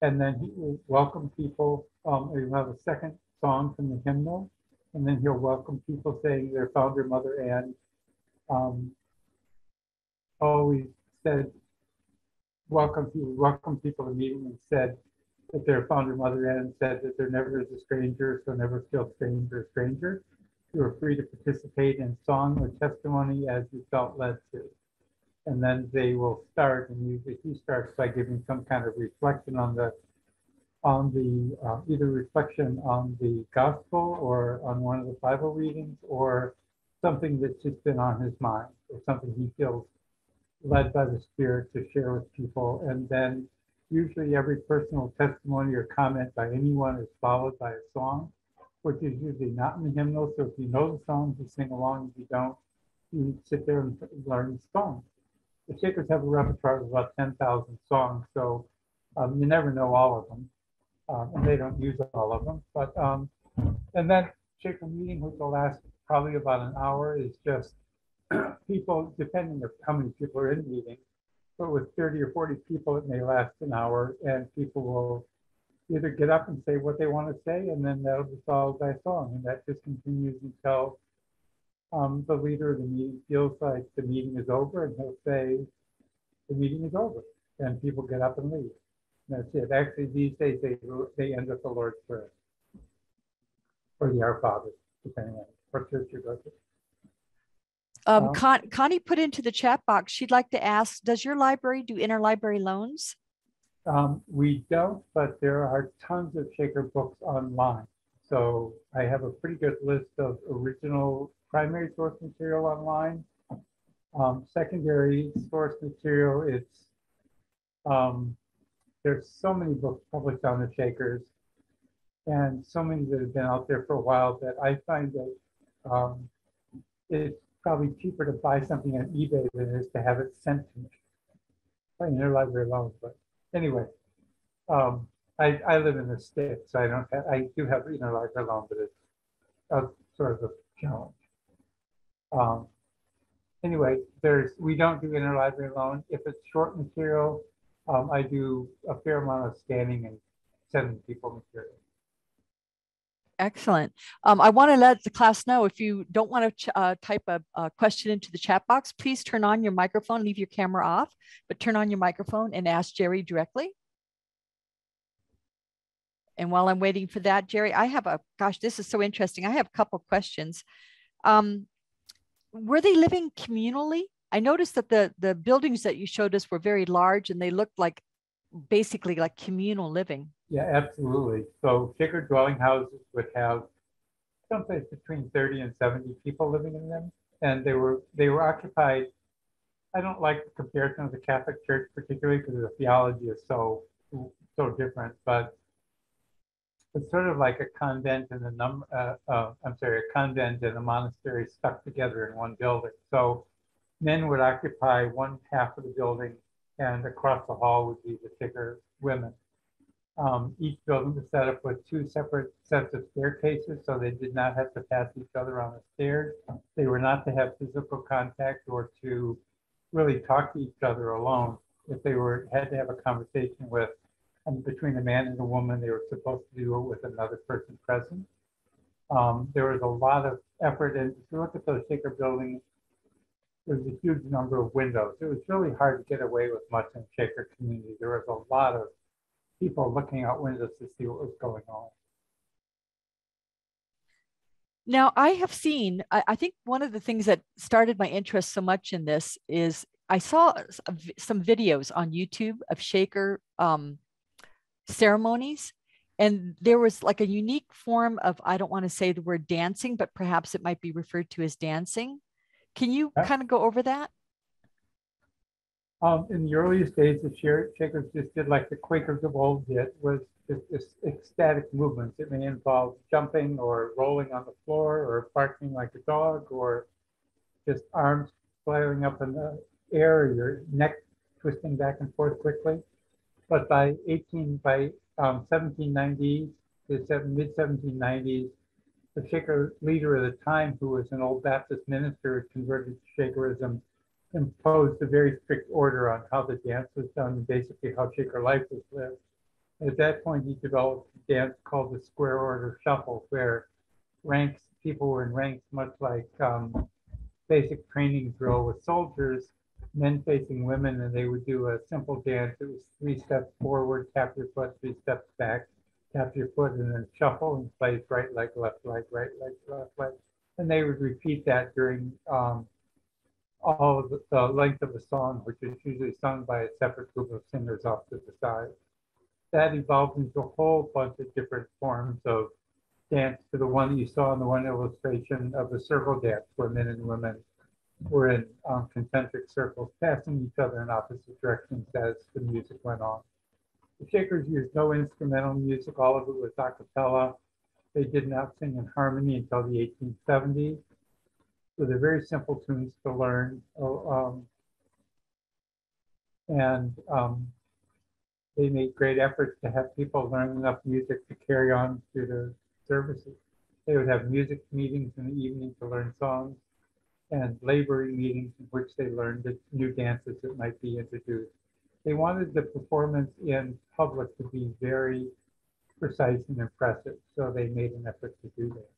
and then he will welcome people. He'll have a second song from the hymnal, and then he'll welcome people saying their founder, Mother Ann, always said, welcome people to meeting, and said that their founder, Mother Ann, said that there never is a stranger, so never feel stranger. You are free to participate in song or testimony as you felt led to. And then they will start, and usually he starts by giving some kind of reflection on the either reflection on the gospel or on one of the Bible readings or something that's just been on his mind or something he feels led by the Spirit to share with people. And then usually every personal testimony or comment by anyone is followed by a song, which is usually not in the hymnal. So if you know the songs, you sing along. If you don't, you sit there and learn songs. The Shakers have a repertoire of about 10,000 songs, so you never know all of them, and they don't use all of them. But and that Shaker meeting, which will last probably about an hour, is just people, depending on how many people are in the meeting, but with 30 or 40 people, it may last an hour, and people will either get up and say what they want to say, and then that'll be followed by a song, and that just continues until the leader of the meeting feels like the meeting is over, and he'll say, the meeting is over, and people get up and leave. And that's it. Actually, these days, they end with the Lord's Prayer, or the Our Father, depending on what church you go to. Connie put into the chat box, she'd like to ask, does your library do interlibrary loans? We don't, but there are tons of Shaker books online. So I have a pretty good list of original primary source material online. Secondary source material, it's, there's so many books published on the Shakers and so many that have been out there for a while that I find that it's probably cheaper to buy something on eBay than it is to have it sent to me by interlibrary loans. But anyway, I live in the States, so I don't have, I do have interlibrary loan, but it's sort of a challenge. Anyway, we don't do interlibrary loan. If it's short material, I do a fair amount of scanning and sending people material. Excellent. I want to let the class know, if you don't want to type a question into the chat box, please turn on your microphone, leave your camera off, but turn on your microphone and ask Jerry directly. And while I'm waiting for that, Jerry, I have a, gosh, this is so interesting. I have a couple questions. Were they living communally? I noticed that the buildings that you showed us were very large and they looked like basically like communal living. Yeah, absolutely. So Shaker dwelling houses would have someplace between 30 and 70 people living in them. And they were occupied. I don't like the comparison of the Catholic Church particularly because the theology is so different, but it's sort of like a convent and a a convent and a monastery stuck together in one building. So men would occupy one half of the building and across the hall would be the Shaker women. Each building was set up with two separate sets of staircases, so they did not have to pass each other on the stairs. They were not to have physical contact or to really talk to each other alone. If they were had to have a conversation with between a man and a woman, they were supposed to do it with another person present. There was a lot of effort, and if you look at those Shaker buildings, there's a huge number of windows. It was really hard to get away with much in Shaker community. There was a lot of people looking out windows to see what was going on. Now, I have seen, I think one of the things that started my interest so much in this is I saw some videos on YouTube of Shaker ceremonies. And there was like a unique form of, I don't want to say the word dancing, but perhaps it might be referred to as dancing. Can you kind of go over that? In the earliest days, the Shakers just did like the Quakers of old did, was this ecstatic movements. It may involve jumping or rolling on the floor or barking like a dog or just arms flaring up in the air, or your neck twisting back and forth quickly. But by 1790s to mid-1790s, the Shaker leader of the time, who was an old Baptist minister converted to Shakerism, imposed a very strict order on how the dance was done and basically how Shaker life was lived. At that point, he developed a dance called the square order shuffle, where ranks, people were in ranks, much like basic training drill with soldiers, men facing women, and they would do a simple dance. It was 3 steps forward, tap your foot, 3 steps back, tap your foot, and then shuffle and place right leg, left leg, right leg, left leg. And they would repeat that during all of the length of the song, which is usually sung by a separate group of singers off to the side. That evolved into a whole bunch of different forms of dance to the one that you saw in the one illustration of the circle dance, where men and women were in concentric circles, passing each other in opposite directions as the music went on. The Shakers used no instrumental music. All of it was a cappella. They did not sing in harmony until the 1870s. So they're very simple tunes to learn. They made great efforts to have people learn enough music to carry on through their services. They would have music meetings in the evening to learn songs, and laboring meetings in which they learned the new dances that might be introduced. They wanted the performance in public to be very precise and impressive, so they made an effort to do that.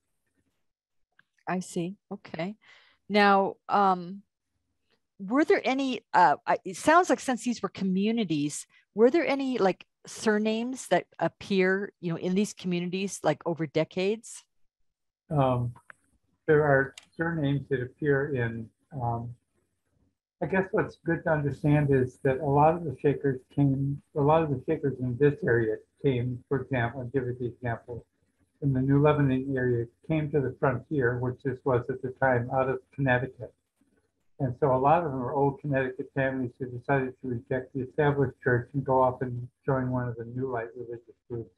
I see. Okay. Now, were there any, it sounds like since these were communities, were there any like surnames that appear, you know, in these communities like over decades? There are surnames that appear in, I guess what's good to understand is that a lot of the Shakers in this area came, for example, I'll give you the example, in the New Lebanon area, came to the frontier, which this was at the time, out of Connecticut. And so a lot of them were old Connecticut families who decided to reject the established church and go off and join one of the New Light religious groups.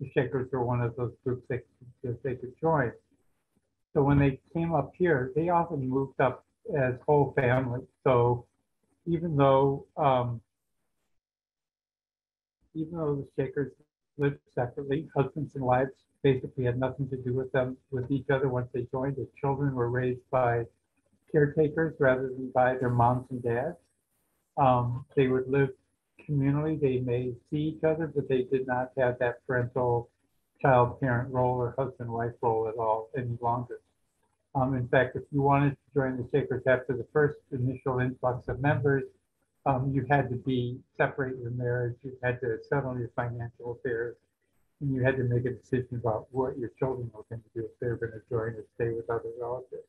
The Shakers were one of those groups that they could join. So when they came up here, they often moved up as whole families. So even though the Shakers lived separately, husbands and wives basically had nothing to do with each other once they joined. The children were raised by caretakers rather than by their moms and dads. They would live communally. They may see each other, but they did not have that parental child-parent role or husband-wife role at all any longer. In fact, if you wanted to join the Shakers after the first initial influx of members, you had to be separated in marriage, you had to settle your financial affairs, and you had to make a decision about what your children were going to do if they were going to join or stay with other relatives.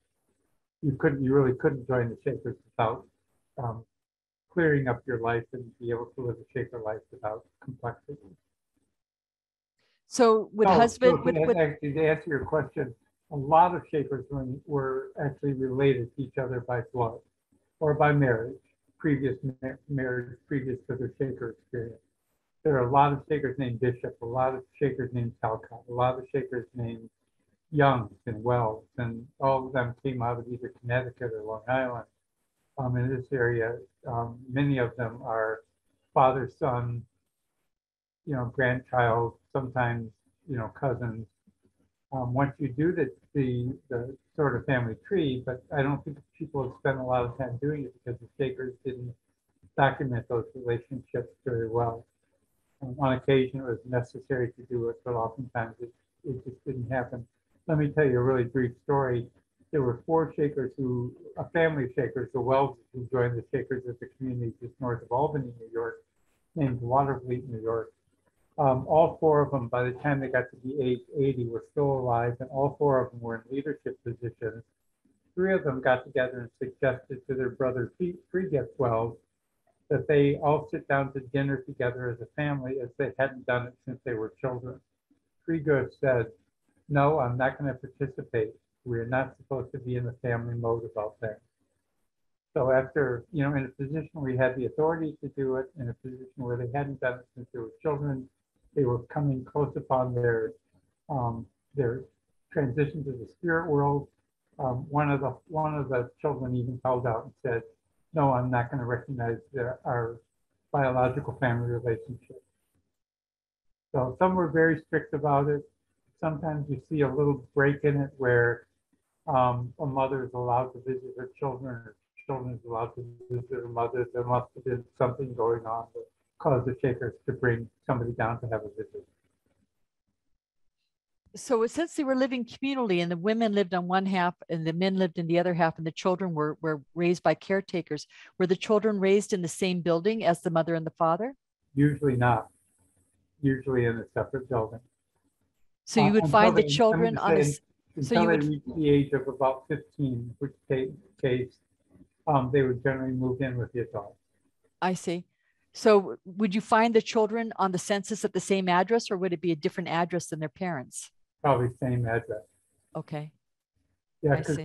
You really couldn't join the Shakers without clearing up your life and be able to live a Shaker life without complexity. So with actually, to answer your question, a lot of Shakers were actually related to each other by blood or by marriage, previous to their Shaker experience. There are a lot of Shakers named Bishop, a lot of Shakers named Talcott, a lot of Shakers named Youngs and Wells, and all of them came out of either Connecticut or Long Island. In this area, many of them are father, son, you know, grandchild, sometimes, you know, cousins. Once you do the sort of family tree, but I don't think people have spent a lot of time doing it because the Shakers didn't document those relationships very well. On occasion, it was necessary to do it, but oftentimes it just didn't happen. Let me tell you a really brief story. There were four Shakers a family of Shakers, the Wells, who joined the Shakers at the community just north of Albany, New York, named Waterfleet, New York. All four of them, by the time they got to the age 80, were still alive, and all four of them were in leadership positions. Three of them got together and suggested to their brother, Friedrich Wells, that they all sit down to dinner together as a family, as they hadn't done it since they were children. Friedrich said, "No, I'm not going to participate. We're not supposed to be in the family mode about things." So after, you know, in a position where we had the authority to do it, in a position where they hadn't done it since they were children, they were coming close upon their transition to the spirit world. One of the children even held out and said, "No, I'm not going to recognize our biological family relationship." So some were very strict about it. Sometimes you see a little break in it where a mother is allowed to visit her children, or children is allowed to visit their mother. There must have been something going on that caused the Shakers to bring somebody down to have a visit. So since they were living communally and the women lived on one half and the men lived in the other half and the children were raised by caretakers, were the children raised in the same building as the mother and the father? Usually not. Usually in a separate building. So you would find the children until they reach the age of about 15, which case they would generally move in with the adults. I see. So would you find the children on the census at the same address, or would it be a different address than their parents? Probably same address. Okay. Yeah, because the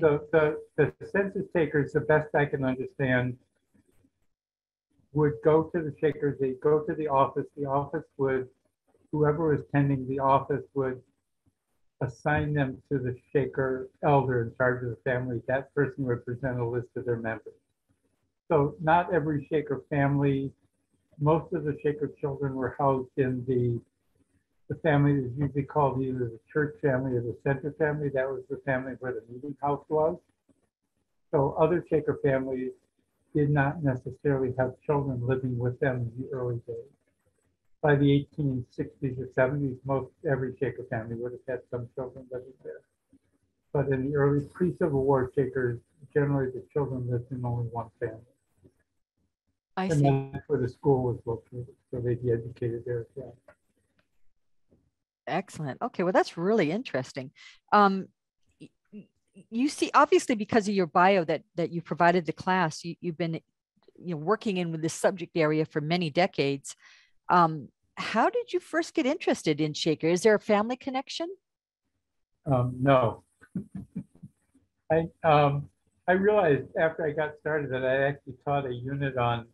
census takers, the best I can understand, would go to the Shakers, they'd go to the office would, whoever was tending the office would assign them to the Shaker elder in charge of the family, that person would present a list of their members. So not every Shaker family, most of the Shaker children were housed in the family that is usually called either the church family or the center family. That was the family where the meeting house was. So other Shaker families did not necessarily have children living with them in the early days. By the 1860s or 70s, most every Shaker family would have had some children living there. But in the early pre-Civil War Shakers, generally the children lived in only one family. I see. And that's where the school was located, so they'd be educated there as well. Excellent. Okay, well, that's really interesting. You see, obviously, because of your bio that you provided the class, you've been working with this subject area for many decades. How did you first get interested in Shaker? Is there a family connection? No. I realized after I got started that I actually taught a unit on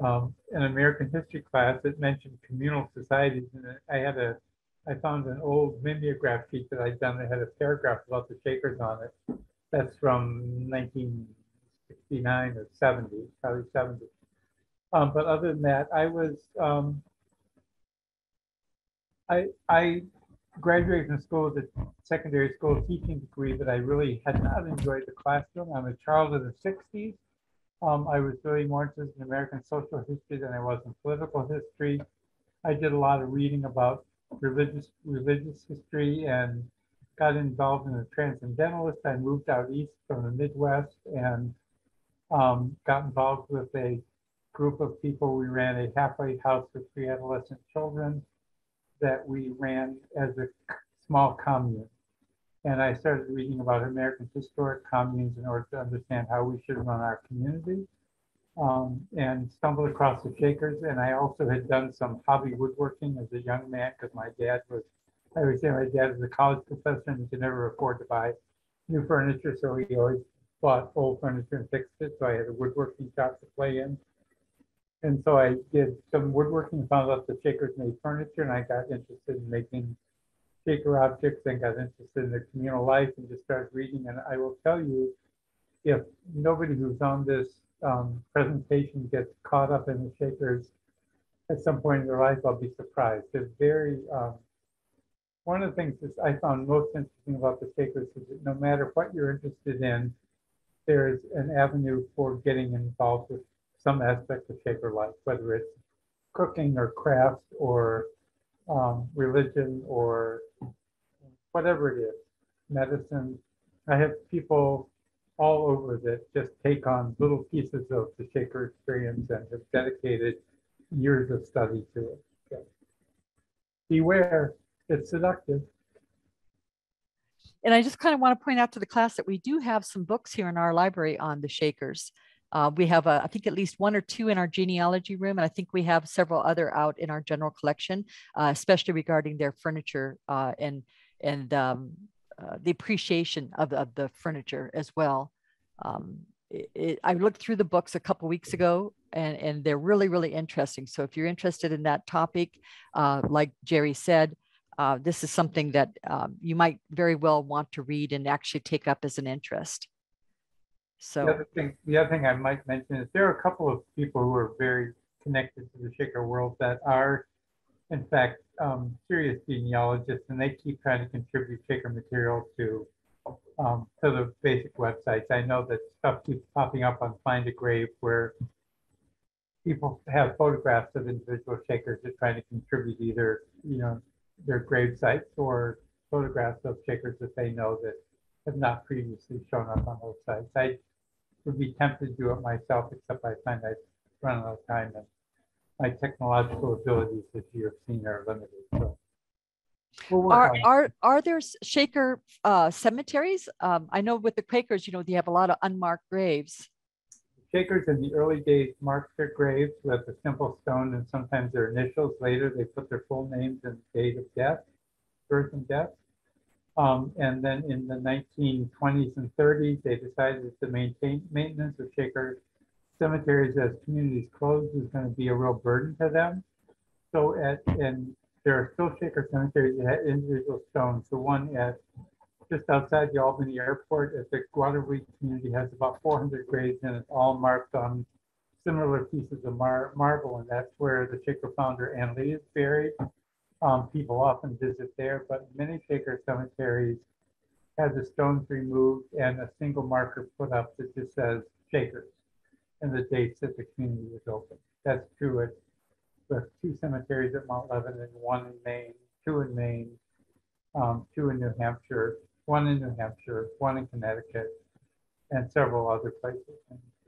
an American history class that mentioned communal societies, and I found an old mimeograph sheet that I'd done that had a paragraph about the Shakers on it. That's from 1969 or 70, probably 70. But other than that, I was, I graduated from school with a secondary school teaching degree, but I really had not enjoyed the classroom. I'm a child of the 60s. I was really more interested in American social history than I was in political history. I did a lot of reading about religious history and got involved in a transcendentalist. I moved out east from the Midwest and got involved with a group of people. We ran a halfway house for pre-adolescent children that we ran as a small commune. And I started reading about American historic communes in order to understand how we should run our community, and stumbled across the Shakers. And I also had done some hobby woodworking as a young man, because my dad was, I always say my dad was a college professor and he could never afford to buy new furniture. So he always bought old furniture and fixed it. So I had a woodworking shop to play in. And so I did some woodworking, found out the Shakers made furniture, and I got interested in making Shaker objects and got interested in the communal life and just started reading. And I will tell you, if nobody who's on this presentation gets caught up in the Shakers at some point in their life, I'll be surprised. They're very, one of the things that I found most interesting about the Shakers is that no matter what you're interested in, there is an avenue for getting involved with some aspect of Shaker life, whether it's cooking or crafts or religion or whatever it is, medicine. I have people all over that just take on little pieces of the Shaker experience and have dedicated years of study to it. So beware, it's seductive. And I just kind of want to point out to the class that we do have some books here in our library on the Shakers. We have, I think, at least one or two in our genealogy room, and I think we have several other out in our general collection, especially regarding their furniture and the appreciation of the furniture as well. I looked through the books a couple weeks ago, and they're really, really interesting. So if you're interested in that topic, like Jerry said, this is something that you might very well want to read and actually take up as an interest. So the other thing I might mention is there are a couple of people who are very connected to the Shaker world that are, in fact, serious genealogists, and they keep trying to contribute Shaker material to the basic websites. I know that stuff keeps popping up on Find a Grave where people have photographs of individual Shakers that trying to contribute either their grave sites or photographs of Shakers that they know that have not previously shown up on those sites. I would be tempted to do it myself, except I find I run out of time and my technological abilities, as you have seen, are limited. So we'll work on it. Are there Shaker cemeteries? I know with the Quakers, they have a lot of unmarked graves. Shakers in the early days marked their graves with a simple stone and sometimes their initials. Later, they put their full names and date of death, birth and death. And then in the 1920s and 30s, they decided that the maintenance of Shaker cemeteries as communities closed was going to be a real burden to them. So There are still Shaker cemeteries that have individual stones. The one at just outside the Albany Airport at the Guadalupe community has about 400 graves, and it's all marked on similar pieces of marble, and that's where the Shaker founder Ann Lee is buried. People often visit there, but many Shaker cemeteries have the stones removed and a single marker put up that just says Shakers and the dates that the community was open. That's true at with 2 cemeteries at Mount Lebanon, 1 in Maine, 2 in Maine, 2 in New Hampshire, 1 in New Hampshire, 1 in Connecticut, and several other places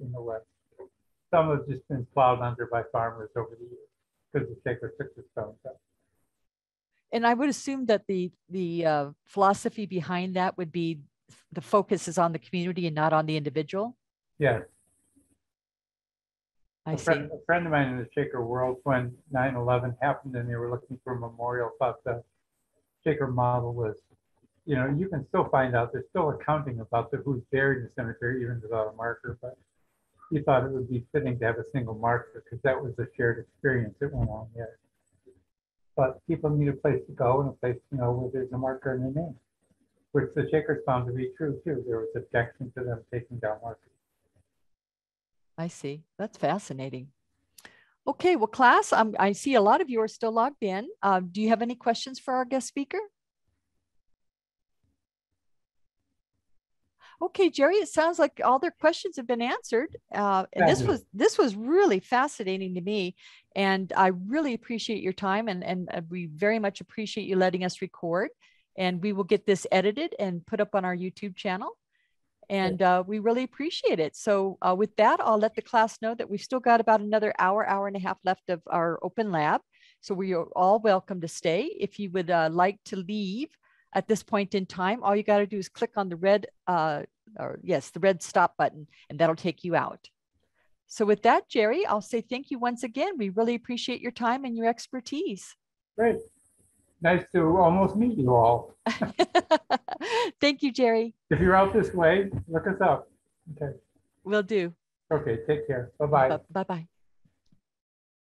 in the West. Some have just been plowed under by farmers over the years because the Shaker took the stones up. And I would assume that the philosophy behind that would be the focus is on the community and not on the individual? Yes. I see. A friend of mine in the Shaker world, when 9/11 happened and they were looking for a memorial, thought the Shaker model was, you know, you can still find out, there's still accounting about who's buried in the cemetery, even without a marker, but he thought it would be fitting to have a single marker because that was a shared experience that went on there. But people need a place to go and a place to know where there's a marker in their name, which the Shakers found to be true too. There was objection to them taking down markers. I see. That's fascinating. Okay, well, class, I see a lot of you are still logged in. Do you have any questions for our guest speaker? Okay, Jerry, it sounds like all their questions have been answered. And this was really fascinating to me. And I really appreciate your time. And we very much appreciate you letting us record. And we will get this edited and put up on our YouTube channel. And we really appreciate it. So with that, I'll let the class know that we've still got about another hour and a half left of our open lab. So we are all welcome to stay. If you would like to leave at this point in time, all you got to do is click on the red, the red stop button, and that'll take you out. So with that, Jerry, I'll say thank you once again. We really appreciate your time and your expertise. Great. Nice to almost meet you all. Thank you, Jerry. If you're out this way, look us up. Okay. Will do. Okay, take care. Bye-bye. Bye-bye.